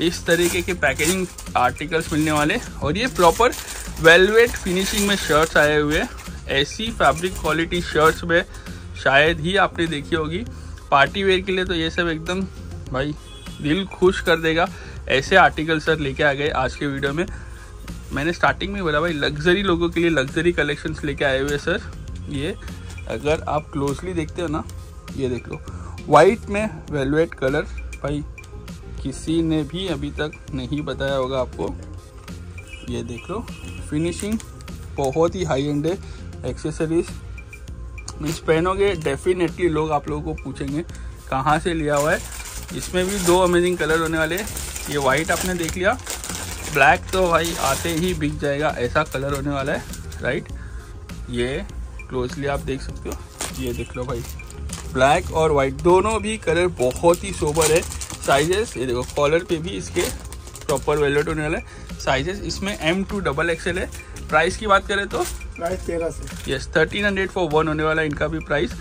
इस तरीके के पैकेजिंग आर्टिकल्स मिलने वाले। और ये प्रॉपर वेलवेट फिनिशिंग में शर्ट्स आए हुए हैं। ऐसी फैब्रिक क्वालिटी शर्ट्स में शायद ही आपने देखी होगी। पार्टी वेयर के लिए तो ये सब एकदम भाई दिल खुश कर देगा। ऐसे आर्टिकल सर लेके आ गए आज के वीडियो में। मैंने स्टार्टिंग में बोला भाई लग्जरी लोगों के लिए लग्जरी कलेक्शंस लेके आए हुए सर। ये अगर आप क्लोजली देखते हो ना, ये देख लो वाइट में वेलवेट कलर, भाई किसी ने भी अभी तक नहीं बताया होगा आपको। ये देख लो फिनिशिंग बहुत ही हाई एंड है। एक्सेसरीज मीन्स पहनोगे डेफिनेटली लोग आप लोगों को पूछेंगे कहाँ से लिया हुआ है। इसमें भी दो अमेजिंग कलर होने वाले। ये वाइट आपने देख लिया, ब्लैक तो भाई आते ही बिक जाएगा ऐसा कलर होने वाला है राइट। ये क्लोजली आप देख सकते हो, ये देख लो भाई ब्लैक और वाइट दोनों भी कलर बहुत ही सोबर है। साइजेस ये देखो, कॉलर पे भी इसके प्रॉपर वेलवेट होने वाला है। साइजेस इसमें एम टू डबल एक्सएल है। प्राइस की बात करें तो प्राइस तेरह सौ। Yes thirteen hundred for one होने वाला है इनका भी प्राइस।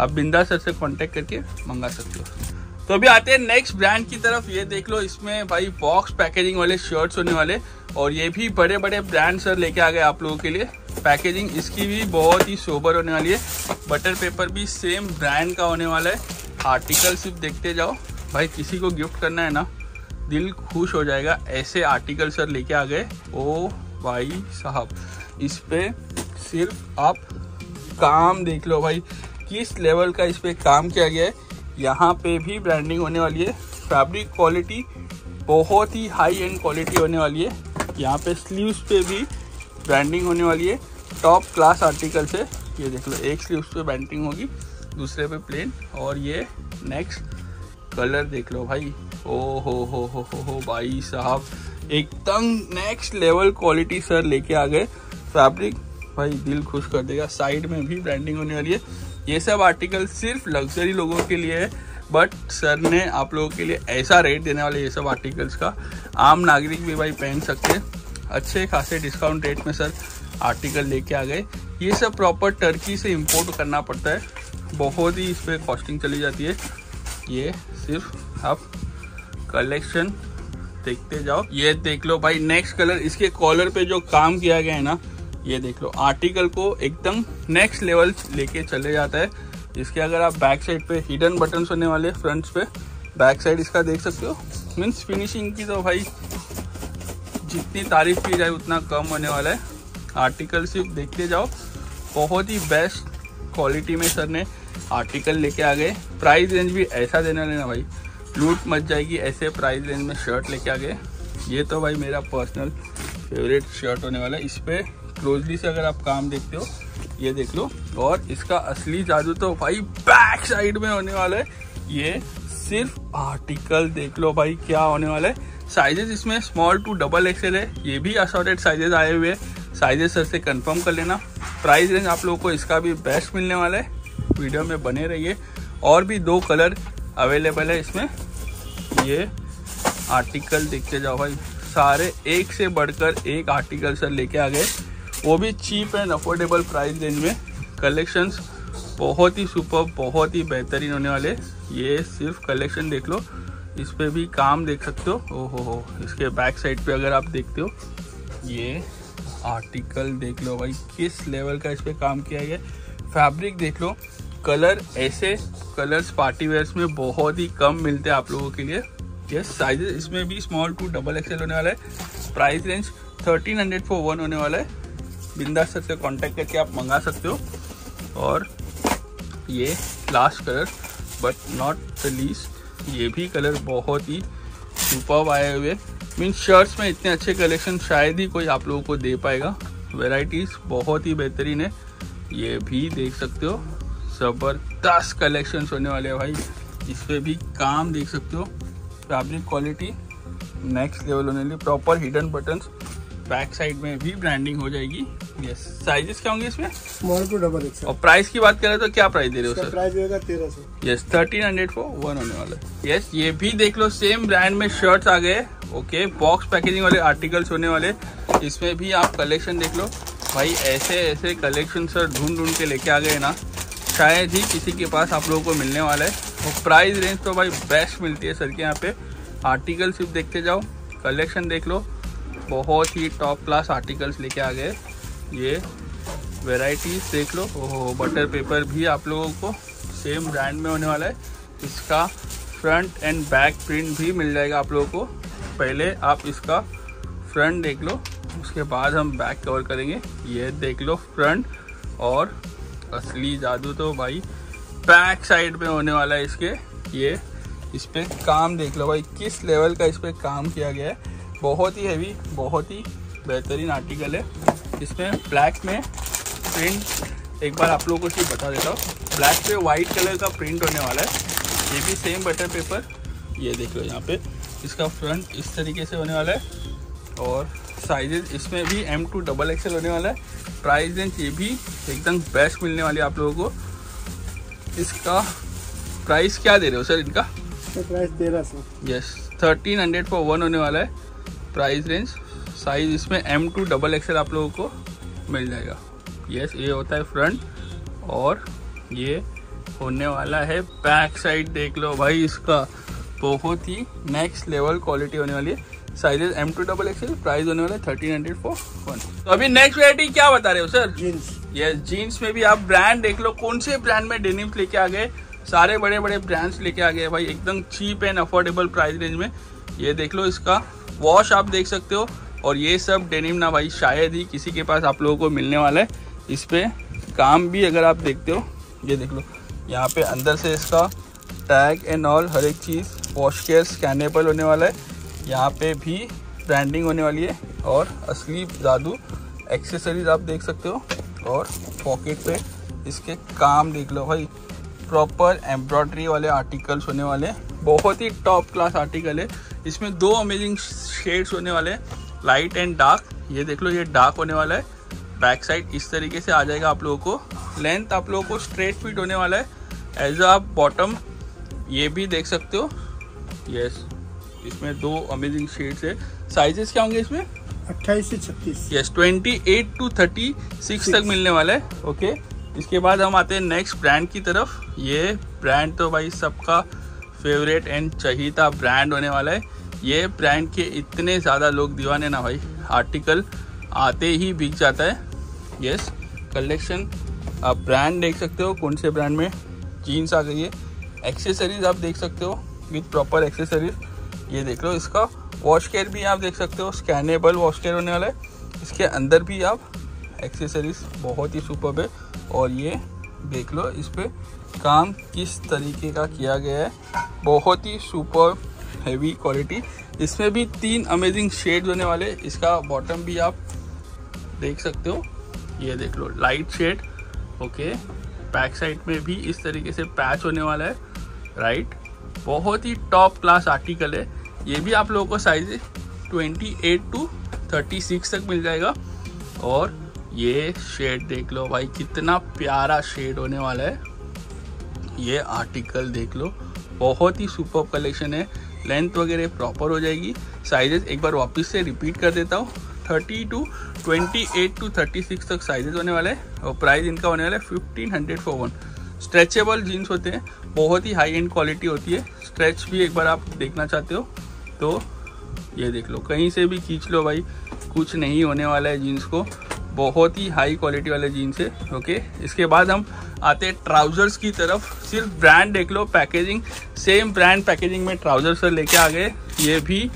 आप बिंदास सर से कॉन्टेक्ट करके मंगा सकते हो। तो अभी आते हैं नेक्स्ट ब्रांड की तरफ। ये देख लो इसमें भाई बॉक्स पैकेजिंग वाले शर्ट्स होने वाले। और ये भी बड़े बड़े ब्रांड सर लेके आ गए आप लोगों के लिए। पैकेजिंग इसकी भी बहुत ही सोबर होने वाली है। बटर पेपर भी सेम ब्रांड का होने वाला है। आर्टिकल सिर्फ देखते जाओ भाई, किसी को गिफ्ट करना है ना दिल खुश हो जाएगा। ऐसे आर्टिकल सर लेके आ गए। ओ भाई साहब इस पर सिर्फ आप काम देख लो भाई, किस लेवल का इस पर काम किया गया है। यहाँ पे भी ब्रांडिंग होने वाली है। फैब्रिक क्वालिटी बहुत ही हाई एंड क्वालिटी होने वाली है। यहाँ पे स्लीव्स पे भी ब्रांडिंग होने वाली है। टॉप क्लास आर्टिकल से ये देख लो, एक स्लीव्स पे ब्रांडिंग होगी, दूसरे पे प्लेन। और ये नेक्स्ट कलर देख लो भाई, ओ हो हो हो हो हो भाई साहब एकदम नेक्स्ट लेवल क्वालिटी सर लेके आ गए। फैब्रिक भाई दिल खुश कर देगा। साइड में भी ब्रांडिंग होने वाली है। ये सब आर्टिकल सिर्फ लग्जरी लोगों के लिए है, बट सर ने आप लोगों के लिए ऐसा रेट देने वाले ये सब आर्टिकल्स का आम नागरिक भी भाई पहन सकते हैं। अच्छे खासे डिस्काउंट रेट में सर आर्टिकल लेके आ गए। ये सब प्रॉपर टर्की से इम्पोर्ट करना पड़ता है, बहुत ही इस पर कॉस्टिंग चली जाती है। ये सिर्फ आप कलेक्शन देखते जाओ। ये देख लो भाई नेक्स्ट कलर, इसके कॉलर पे जो काम किया गया है ना, ये देख लो आर्टिकल को एकदम नेक्स्ट लेवल लेके चले जाता है। इसके अगर आप बैक साइड पे हिडन बटन्स होने वाले, फ्रंट्स पे बैक साइड इसका देख सकते हो। मीन्स फिनिशिंग की तो भाई जितनी तारीफ की जाए उतना कम होने वाला है। आर्टिकल सिर्फ देखते जाओ, बहुत ही बेस्ट क्वालिटी में सर ने आर्टिकल लेके आ गए। प्राइस रेंज भी ऐसा देने वाले ना भाई, लूट मच जाएगी। ऐसे प्राइस रेंज में शर्ट लेके आ गए। ये तो भाई मेरा पर्सनल फेवरेट शर्ट होने वाला है। इस पर क्लोजली से अगर आप काम देखते हो, ये देख लो। और इसका असली जादू तो भाई बैक साइड में होने वाला है। ये सिर्फ आर्टिकल देख लो भाई क्या होने वाला है। साइजेस इसमें स्मॉल टू डबल एक्सेल है। ये भी असॉर्टेड साइजेस आए हुए हैं। साइजेस सर से कंफर्म कर लेना। प्राइस रेंज आप लोगों को इसका भी बेस्ट मिलने वाला है। वीडियो में बने रहिए। और भी दो कलर अवेलेबल है इसमें। ये आर्टिकल देखते जाओ भाई, सारे एक से बढ़कर एक आर्टिकल सर लेके आ गए, वो भी cheap and affordable price range में। कलेक्शंस बहुत ही सुपर, बहुत ही बेहतरीन होने वाले। ये सिर्फ कलेक्शन देख लो, इस पर भी काम देख सकते हो। ओहो हो, इसके बैक साइड पे अगर आप देखते हो ये आर्टिकल देख लो भाई, किस लेवल का इस पर काम किया गया। फैब्रिक देख लो, कलर, ऐसे कलर्स पार्टी वेयर्स में बहुत ही कम मिलते हैं आप लोगों के लिए। ये साइजेस इसमें भी स्मॉल टू डबल एक्सेल होने वाला है। Price range thirteen hundred for one होने वाला है। बिंदास सबसे कॉन्टैक्ट करके आप मंगा सकते हो। और ये last colour but not the least, ये भी कलर बहुत ही सुपर्ब आए हुए। मीन शर्ट्स में इतने अच्छे कलेक्शन शायद ही कोई आप लोगों को दे पाएगा। वेराइटीज़ बहुत ही बेहतरीन है, ये भी देख सकते हो। ज़बरदस्त कलेक्शंस होने वाले हैं भाई, इस पर भी काम देख सकते हो। फैब्रिक क्वालिटी नेक्स्ट लेवल होने लिए, proper hidden buttons, back side में भी ब्रांडिंग हो जाएगी। यस, साइजेस क्या होंगे इसमें? Small to double X. और प्राइस की बात करें तो क्या प्राइस दे रहे हो सर? प्राइस रहेगा तेरह सौ। Yes, thirteen hundred for one होने वाला है। यस, ये भी देख लो, सेम ब्रांड में शर्ट्स आ गए। ओके, बॉक्स पैकेजिंग वाले आर्टिकल्स होने वाले। इसमें भी आप कलेक्शन देख लो भाई, ऐसे ऐसे कलेक्शन सर ढूंढ ढूंढ के लेके आ गए ना, शायद ही किसी के पास आप लोगों को मिलने वाला है। और प्राइस रेंज तो भाई बेस्ट मिलती है सर के यहाँ पे। आर्टिकल सिर्फ देखते जाओ, कलेक्शन देख लो, बहुत ही टॉप क्लास आर्टिकल्स लेके आ गए। ये वेराइटीज़ देख लो। ओहो, बटर पेपर भी आप लोगों को सेम ब्रांड में होने वाला है। इसका फ्रंट एंड बैक प्रिंट भी मिल जाएगा आप लोगों को। पहले आप इसका फ्रंट देख लो, उसके बाद हम बैक कवर करेंगे। ये देख लो फ्रंट, और असली जादू तो भाई बैक साइड में होने वाला है इसके। ये इस पर काम देख लो भाई, किस लेवल का इस पर काम किया गया है। बहुत ही हैवी, बहुत ही बेहतरीन आर्टिकल है। इसमें ब्लैक में प्रिंट, एक बार आप लोगों को सिर्फ बता देता हूँ, ब्लैक पे वाइट कलर का प्रिंट होने वाला है। ये भी सेम बटर पेपर, ये देख लो यहाँ पे। इसका फ्रंट इस तरीके से होने वाला है। और साइजेस इसमें भी एम टू डबल एक्सेल होने वाला है। प्राइस रेंज ये भी एकदम बेस्ट मिलने वाली है आप लोगों को। इसका प्राइस क्या दे रहे हो सर इनका? तो प्राइस तेरह सौ। Yes, thirteen hundred for one होने वाला है प्राइस रेंज। साइज इसमें एम टू डबल एक्सेल आप लोगों को मिल जाएगा। यस, ये होता है फ्रंट, और ये होने वाला है बैक साइड। देख लो भाई, इसका बहुत ही नेक्स्ट लेवल क्वालिटी होने वाली है। Sizes M to double XL, price होने वाला है थर्टीन हंड्रेड फॉर वन। तो अभी नेक्स्ट वैरायटी क्या बता रहे हो सर? जीन्स। यस, जीन्स में भी आप ब्रांड देख लो, कौन से ब्रांड में डेनिम्स लेके आ गए। सारे बड़े बड़े ब्रांड्स लेके आ गए भाई, एकदम cheap and affordable price range में। ये देख लो, इसका वॉश आप देख सकते हो। और ये सब डेनिम ना भाई, शायद ही किसी के पास आप लोगों को मिलने वाला है। इस पर काम भी अगर आप देखते हो, ये देख लो यहाँ पे अंदर से इसका टैग एंड ऑल, हर एक चीज़ वॉश केयर स्कैनेबल होने वाला है। यहाँ पे भी ब्रांडिंग होने वाली है। और असली जादू एक्सेसरीज आप देख सकते हो। और पॉकेट पे इसके काम देख लो भाई, प्रॉपर एम्ब्रॉयडरी वाले आर्टिकल्स होने वाले हैं। बहुत ही टॉप क्लास आर्टिकल है। इसमें दो अमेजिंग शेड्स होने वाले हैं, लाइट एंड डार्क। ये देख लो, ये डार्क होने वाला है। बैक साइड इस तरीके से आ जाएगा आप लोगों को। लेंथ आप लोगों को स्ट्रेट फिट होने वाला है। एज आप बॉटम ये भी देख सकते हो। यस, इसमें दो अमेजिंग शेड्स है। साइजेस क्या होंगे इसमें? अट्ठाईस से छत्तीस। यस, अट्ठाईस टू छत्तीस तक मिलने वाला है। ओके, इसके बाद हम आते हैं नेक्स्ट ब्रांड की तरफ। ये ब्रांड तो भाई सबका फेवरेट एंड चहीता ब्रांड होने वाला है। ये ब्रांड के इतने ज़्यादा लोग दीवाने ना भाई, आर्टिकल आते ही बिक जाता है। यस, कलेक्शन आप ब्रांड देख सकते हो, कौन से ब्रांड में जीन्स आ गई है। एक्सेसरीज आप देख सकते हो विथ प्रॉपर एक्सेसरीज। ये देख लो, इसका वॉश केयर भी आप देख सकते हो, स्कैनेबल वॉश केयर होने वाला है। इसके अंदर भी आप एक्सेसरीज बहुत ही सुपर्ब है। और ये देख लो, इस पर काम किस तरीके का किया गया है, बहुत ही सुपर्ब हैवी क्वालिटी। इसमें भी तीन अमेजिंग शेड्स होने वाले। इसका बॉटम भी आप देख सकते हो। ये देख लो, light shade. Okay, back side में भी इस तरीके से पैच होने वाला है। राइट, बहुत ही टॉप क्लास आर्टिकल है। ये भी आप लोगों को साइज अट्ठाईस टू छत्तीस तक मिल जाएगा। और ये शेड देख लो भाई, कितना प्यारा शेड होने वाला है। ये आर्टिकल देख लो, बहुत ही सुपर्ब कलेक्शन है। लेंथ वगैरह प्रॉपर हो जाएगी। साइजेस एक बार वापस से रिपीट कर देता हूँ, thirty two twenty eight to thirty six तक साइजेस होने वाले हैं और प्राइस इनका होने वाला है fifteen hundred for one. Stretchable jeans होते हैं, बहुत ही हाई एंड क्वालिटी होती है। स्ट्रेच भी एक बार आप देखना चाहते हो तो ये देख लो, कहीं से भी खींच लो भाई, कुछ नहीं होने वाला है जीन्स को। बहुत ही हाई क्वालिटी वाले जीन्स है। ओके, इसके बाद हम आते हैं ट्राउज़र्स की तरफ। सिर्फ ब्रांड देख लो, पैकेजिंग सेम ब्रांड पैकेजिंग में ट्राउज़र्स लेके आ गए। ये भी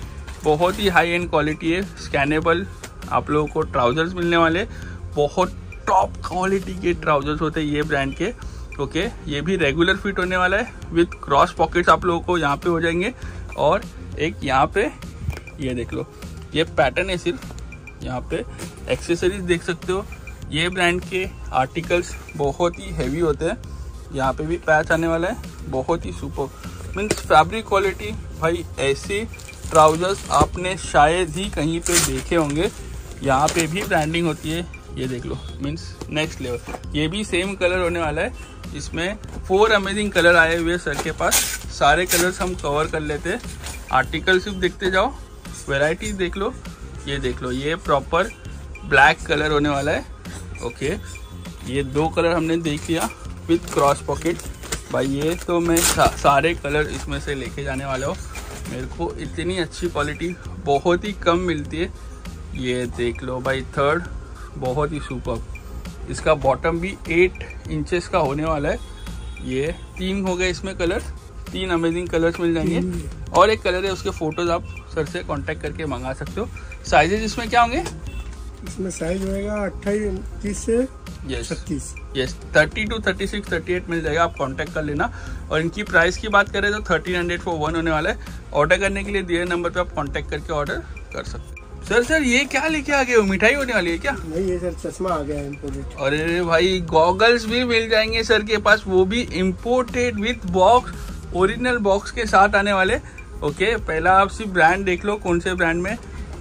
बहुत ही हाई एंड क्वालिटी है, स्कैनेबल आप लोगों को ट्राउज़र्स मिलने वाले, बहुत टॉप क्वालिटी के ट्राउज़र्स होते हैं ये ब्रांड के। ओके, ये भी रेगुलर फिट होने वाला है विथ क्रॉस पॉकेट्स आप लोगों को यहाँ पे हो जाएंगे और एक यहाँ पे ये देख लो, ये पैटर्न है। सिर्फ यहाँ पे एक्सेसरीज देख सकते हो। ये ब्रांड के आर्टिकल्स बहुत ही हैवी होते हैं। यहाँ पे भी पैच आने वाला है, बहुत ही सुपर मीन्स फैब्रिक क्वालिटी। भाई ऐसे ट्राउज़र्स आपने शायद ही कहीं पे देखे होंगे। यहाँ पे भी ब्रांडिंग होती है, ये देख लो, मीन्स नेक्स्ट लेवल। ये भी सेम कलर होने वाला है, इसमें फोर अमेजिंग कलर आए हुए सर के पास। सारे कलर्स हम कवर कर लेते हैं, आर्टिकल सिर्फ देखते जाओ, वेराइटीज देख लो। ये देख लो, ये प्रॉपर ब्लैक कलर होने वाला है। ओके, ये दो कलर हमने देख लिया विथ क्रॉस पॉकेट। भाई ये तो मैं सा, सारे कलर इसमें से लेके जाने वाला हूँ। मेरे को इतनी अच्छी क्वालिटी बहुत ही कम मिलती है। ये देख लो भाई, थर्ड बहुत ही सुपर। इसका बॉटम भी एट इंचेस का होने वाला है। ये तीन हो गए इसमें कलर, तीन अमेजिंग कलर्स मिल जाएंगे और एक कलर है, उसके फ़ोटोज़ आप सर से कॉन्टैक्ट करके मंगा सकते हो। साइजेज इसमें क्या होंगे? इसमें साइज होएगा अट्ठाईस से छत्तीस। Yes, thirty two thirty six thirty eight मिल जाएगा, आप कांटेक्ट कर लेना। और इनकी प्राइस की बात करें तो थर्टीन हंड्रेड फॉर वन होने वाला है। ऑर्डर करने के लिए दिए नंबर पे आप कांटेक्ट करके ऑर्डर कर सकते हैं। सर सर ये क्या लेके आ गए हो, मिठाई होने वाली है क्या? नहीं ये सर चश्मा आ गया है इम्पोर्टेड। अरे भाई गॉगल्स भी मिल जाएंगे सर के पास, वो भी imported with box, original box के साथ आने वाले। ओके, पहला आप सिर्फ ब्रांड देख लो कौन से ब्रांड में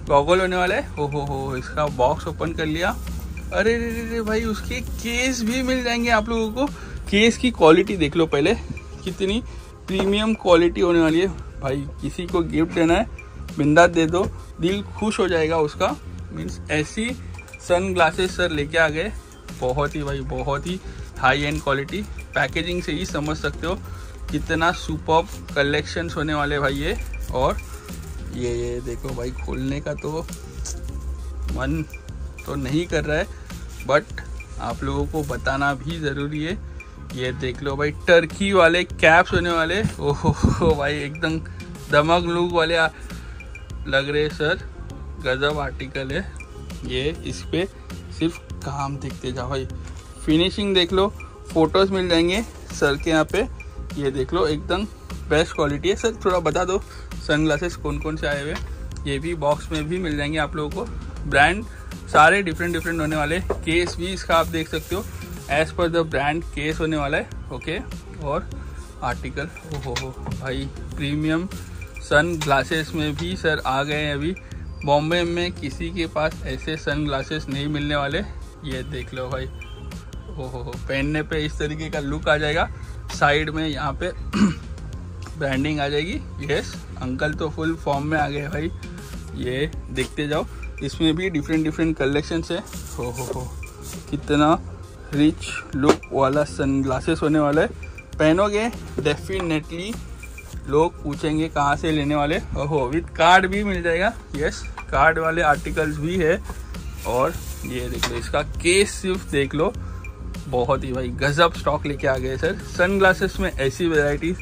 गॉगल होने वाला है। ओ हो हो, इसका बॉक्स ओपन कर लिया। अरे रे रे रे भाई, उसके केस भी मिल जाएंगे आप लोगों को। केस की क्वालिटी देख लो पहले, कितनी प्रीमियम क्वालिटी होने वाली है। भाई किसी को गिफ्ट देना है, बिंदास दे दो, दिल खुश हो जाएगा उसका। मीन्स ऐसी सन ग्लासेस सर लेके आ गए, बहुत ही भाई बहुत ही हाई एंड क्वालिटी। पैकेजिंग से ही समझ सकते हो कितना सुपर्ब कलेक्शंस होने वाले भाई ये। और ये ये देखो भाई, खोलने का तो मन तो नहीं कर रहा है बट आप लोगों को बताना भी ज़रूरी है। ये देख लो भाई, टर्की वाले कैप्स होने वाले। ओहो भाई, एकदम दमक लुक वाले लग रहे सर, गजब आर्टिकल है ये। इस पर सिर्फ काम देखते जाओ भाई, फिनिशिंग देख लो, फोटोज़ मिल जाएंगे सर के यहाँ पे। ये देख लो, एकदम बेस्ट क्वालिटी है। सर थोड़ा बता दो सनग्लासेस कौन कौन से आए हुए। ये भी बॉक्स में भी मिल जाएंगे आप लोगों को। ब्रांड सारे डिफरेंट डिफरेंट होने वाले। केस भी इसका आप देख सकते हो, as per the brand case होने वाला है। ओके, और आर्टिकल हो हो भाई, प्रीमियम सन ग्लासेस में भी सर आ गए हैं। अभी बॉम्बे में किसी के पास ऐसे सन ग्लासेस नहीं मिलने वाले। ये देख लो भाई, हो हो पहनने पे इस तरीके का लुक आ जाएगा। साइड में यहाँ पे ब्रांडिंग आ जाएगी। यस, अंकल तो फुल फॉर्म में आ गए भाई। ये देखते जाओ, इसमें भी डिफरेंट डिफरेंट कलेक्शंस है। हो हो हो, कितना रिच लुक वाला सनग्लासेस होने वाला है। पहनोगे डेफिनेटली लोग पूछेंगे कहाँ से लेने वाले। ओहो, विथ कार्ड भी मिल जाएगा। यस, कार्ड वाले आर्टिकल्स भी है। और ये देख लो, इसका केस सिर्फ देख लो, बहुत ही भाई गजब स्टॉक लेके आ गए सर। सनग्लासेस में ऐसी वेराइटीज़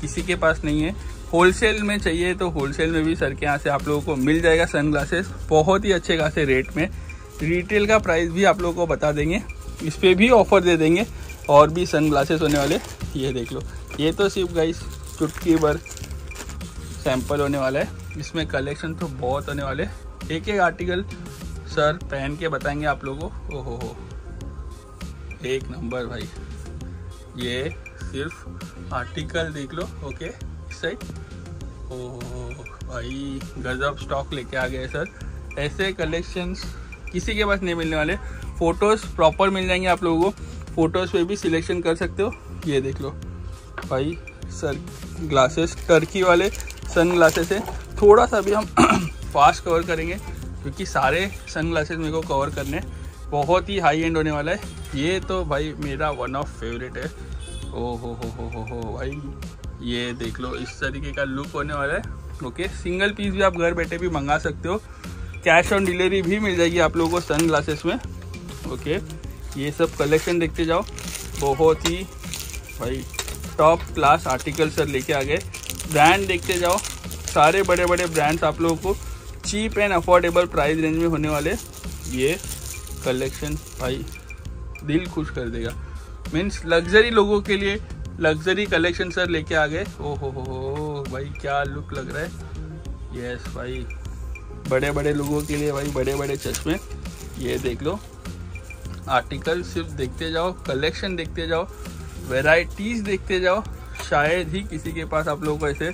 किसी के पास नहीं है। होलसेल में चाहिए तो होलसेल में भी सर के यहाँ से आप लोगों को मिल जाएगा सनग्लासेस, बहुत ही अच्छे खासे रेट में। रिटेल का प्राइस भी आप लोगों को बता देंगे, इस पर भी ऑफर दे देंगे। और भी सनग्लासेस होने वाले, ये देख लो। ये तो सिर्फ गाइस चुटकी भर सैंपल होने वाला है, इसमें कलेक्शन तो बहुत होने वाले। एक एक आर्टिकल सर पहन के बताएंगे आप लोगों को। ओहो हो, एक नंबर भाई। ये सिर्फ आर्टिकल देख लो। ओके, इस साइड ओह भाई गजब स्टॉक लेके आ गए सर। ऐसे कलेक्शंस किसी के पास नहीं मिलने वाले। फ़ोटोज़ प्रॉपर मिल जाएंगे आप लोगों को, फ़ोटोज़ पे भी सिलेक्शन कर सकते हो। ये देख लो भाई, सर ग्लासेस टर्की वाले सन ग्लासेस है। थोड़ा सा भी हम फास्ट कवर करेंगे क्योंकि सारे सनग्लासेस मेरे को कवर करने, बहुत ही हाई एंड होने वाला है ये तो भाई, मेरा वन ऑफ फेवरेट है। ओ हो हो हो हो हो भाई, ये देख लो, इस तरीके का लुक होने वाला है। ओके, सिंगल पीस भी आप घर बैठे भी मंगा सकते हो, कैश ऑन डिलीवरी भी मिल जाएगी आप लोगों को सन ग्लासेस में। ओके, ये सब कलेक्शन देखते जाओ, बहुत ही भाई टॉप क्लास आर्टिकल सर लेके आ गए। ब्रांड देखते जाओ, सारे बड़े बड़े ब्रांड्स आप लोगों को cheap and affordable price range में होने वाले। ये कलेक्शन भाई दिल खुश कर देगा, मीन्स लग्जरी लोगों के लिए लग्जरी कलेक्शन सर लेके आ गए। ओ हो हो भाई, क्या लुक लग रहा है। यस भाई, बड़े बड़े लोगों के लिए भाई बड़े बड़े चश्मे। ये देख लो, आर्टिकल सिर्फ देखते जाओ, कलेक्शन देखते जाओ, वेराइटीज़ देखते जाओ। शायद ही किसी के पास आप लोगों को ऐसे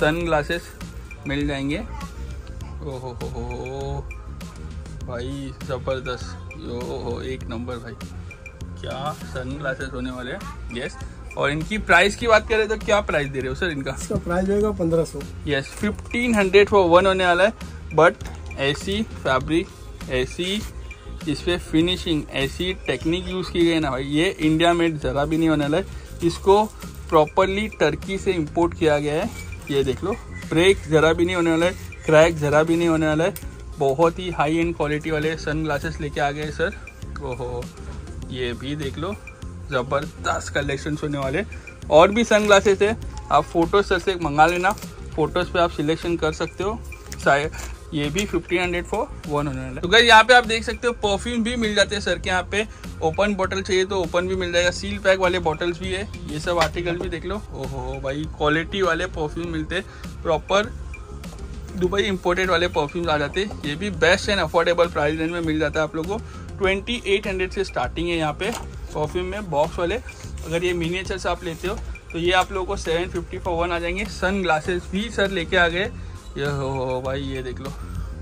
सन ग्लासेस मिल जाएंगे। ओ हो हो हो भाई, ज़बरदस्त, यो हो एक नंबर भाई, क्या सन ग्लासेस होने वाले हैं। यस, और इनकी प्राइस की बात करें तो क्या प्राइस दे रहे हो सर इनका? इसका प्राइस होगा पंद्रह सौ। Yes, fifteen hundred for one होने वाला है। बट ऐसी फैब्रिक, ऐसी इस पर फिनिशिंग, ऐसी टेक्निक यूज़ की गई ना भाई, ये इंडिया में ज़रा भी नहीं होने वाला है। इसको प्रॉपरली टर्की से इंपोर्ट किया गया है। ये देख लो, ब्रेक ज़रा भी नहीं होने वाला है, क्रैक ज़रा भी नहीं होने वाला है। बहुत ही हाई एंड क्वालिटी वाले सन ग्लासेस लेके आ गए सर। ओहो, ये भी देख लो, ज़बरदस्त कलेक्शंस होने वाले। और भी सन ग्लासेस है, आप फोटोज सर से मंगा लेना, फोटोज़ पे आप सिलेक्शन कर सकते हो। शायद ये भी फिफ्टीन हंड्रेड फॉर वन होने वाला है। तो गाइस, यहाँ पे आप देख सकते हो परफ्यूम भी मिल जाते हैं सर के यहाँ पे। ओपन बॉटल चाहिए तो ओपन भी मिल जाएगा, सील पैक वाले बॉटल्स भी है। ये सब आर्टिकल भी देख लो। ओहो भाई, क्वालिटी वाले परफ्यूम मिलते, प्रॉपर दुबई इम्पोर्टेड वाले परफ्यूम्स आ जाते। ये भी best and affordable price range में मिल जाता है आप लोगों को। ट्वेंटी एट हंड्रेड से स्टार्टिंग है यहाँ पे परफ्यूम में, बॉक्स वाले। अगर ये मिनिएचर्स आप लेते हो तो ये आप लोगों को सेवन फिफ्टी फॉर वन आ जाएंगे। सन ग्लासेस भी सर लेके आ गए। ये हो भाई, ये देख लो,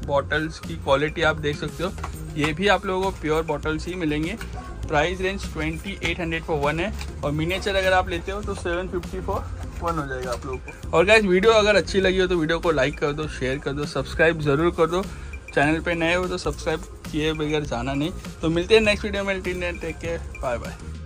बॉटल्स की क्वालिटी आप देख सकते हो। ये भी आप लोगों को प्योर बॉटल्स ही मिलेंगे। Price range twenty eight hundred for one है, और मिनिएचर अगर आप लेते हो तो सेवन फिफ्टी फॉर वन हो जाएगा आप लोगों को। और गाइस, वीडियो अगर अच्छी लगी हो तो वीडियो को लाइक कर दो, शेयर कर दो, सब्सक्राइब ज़रूर कर दो। चैनल पे नए हो तो सब्सक्राइब किए बगैर जाना नहीं। तो मिलते हैं नेक्स्ट वीडियो में, till then take care, bye bye.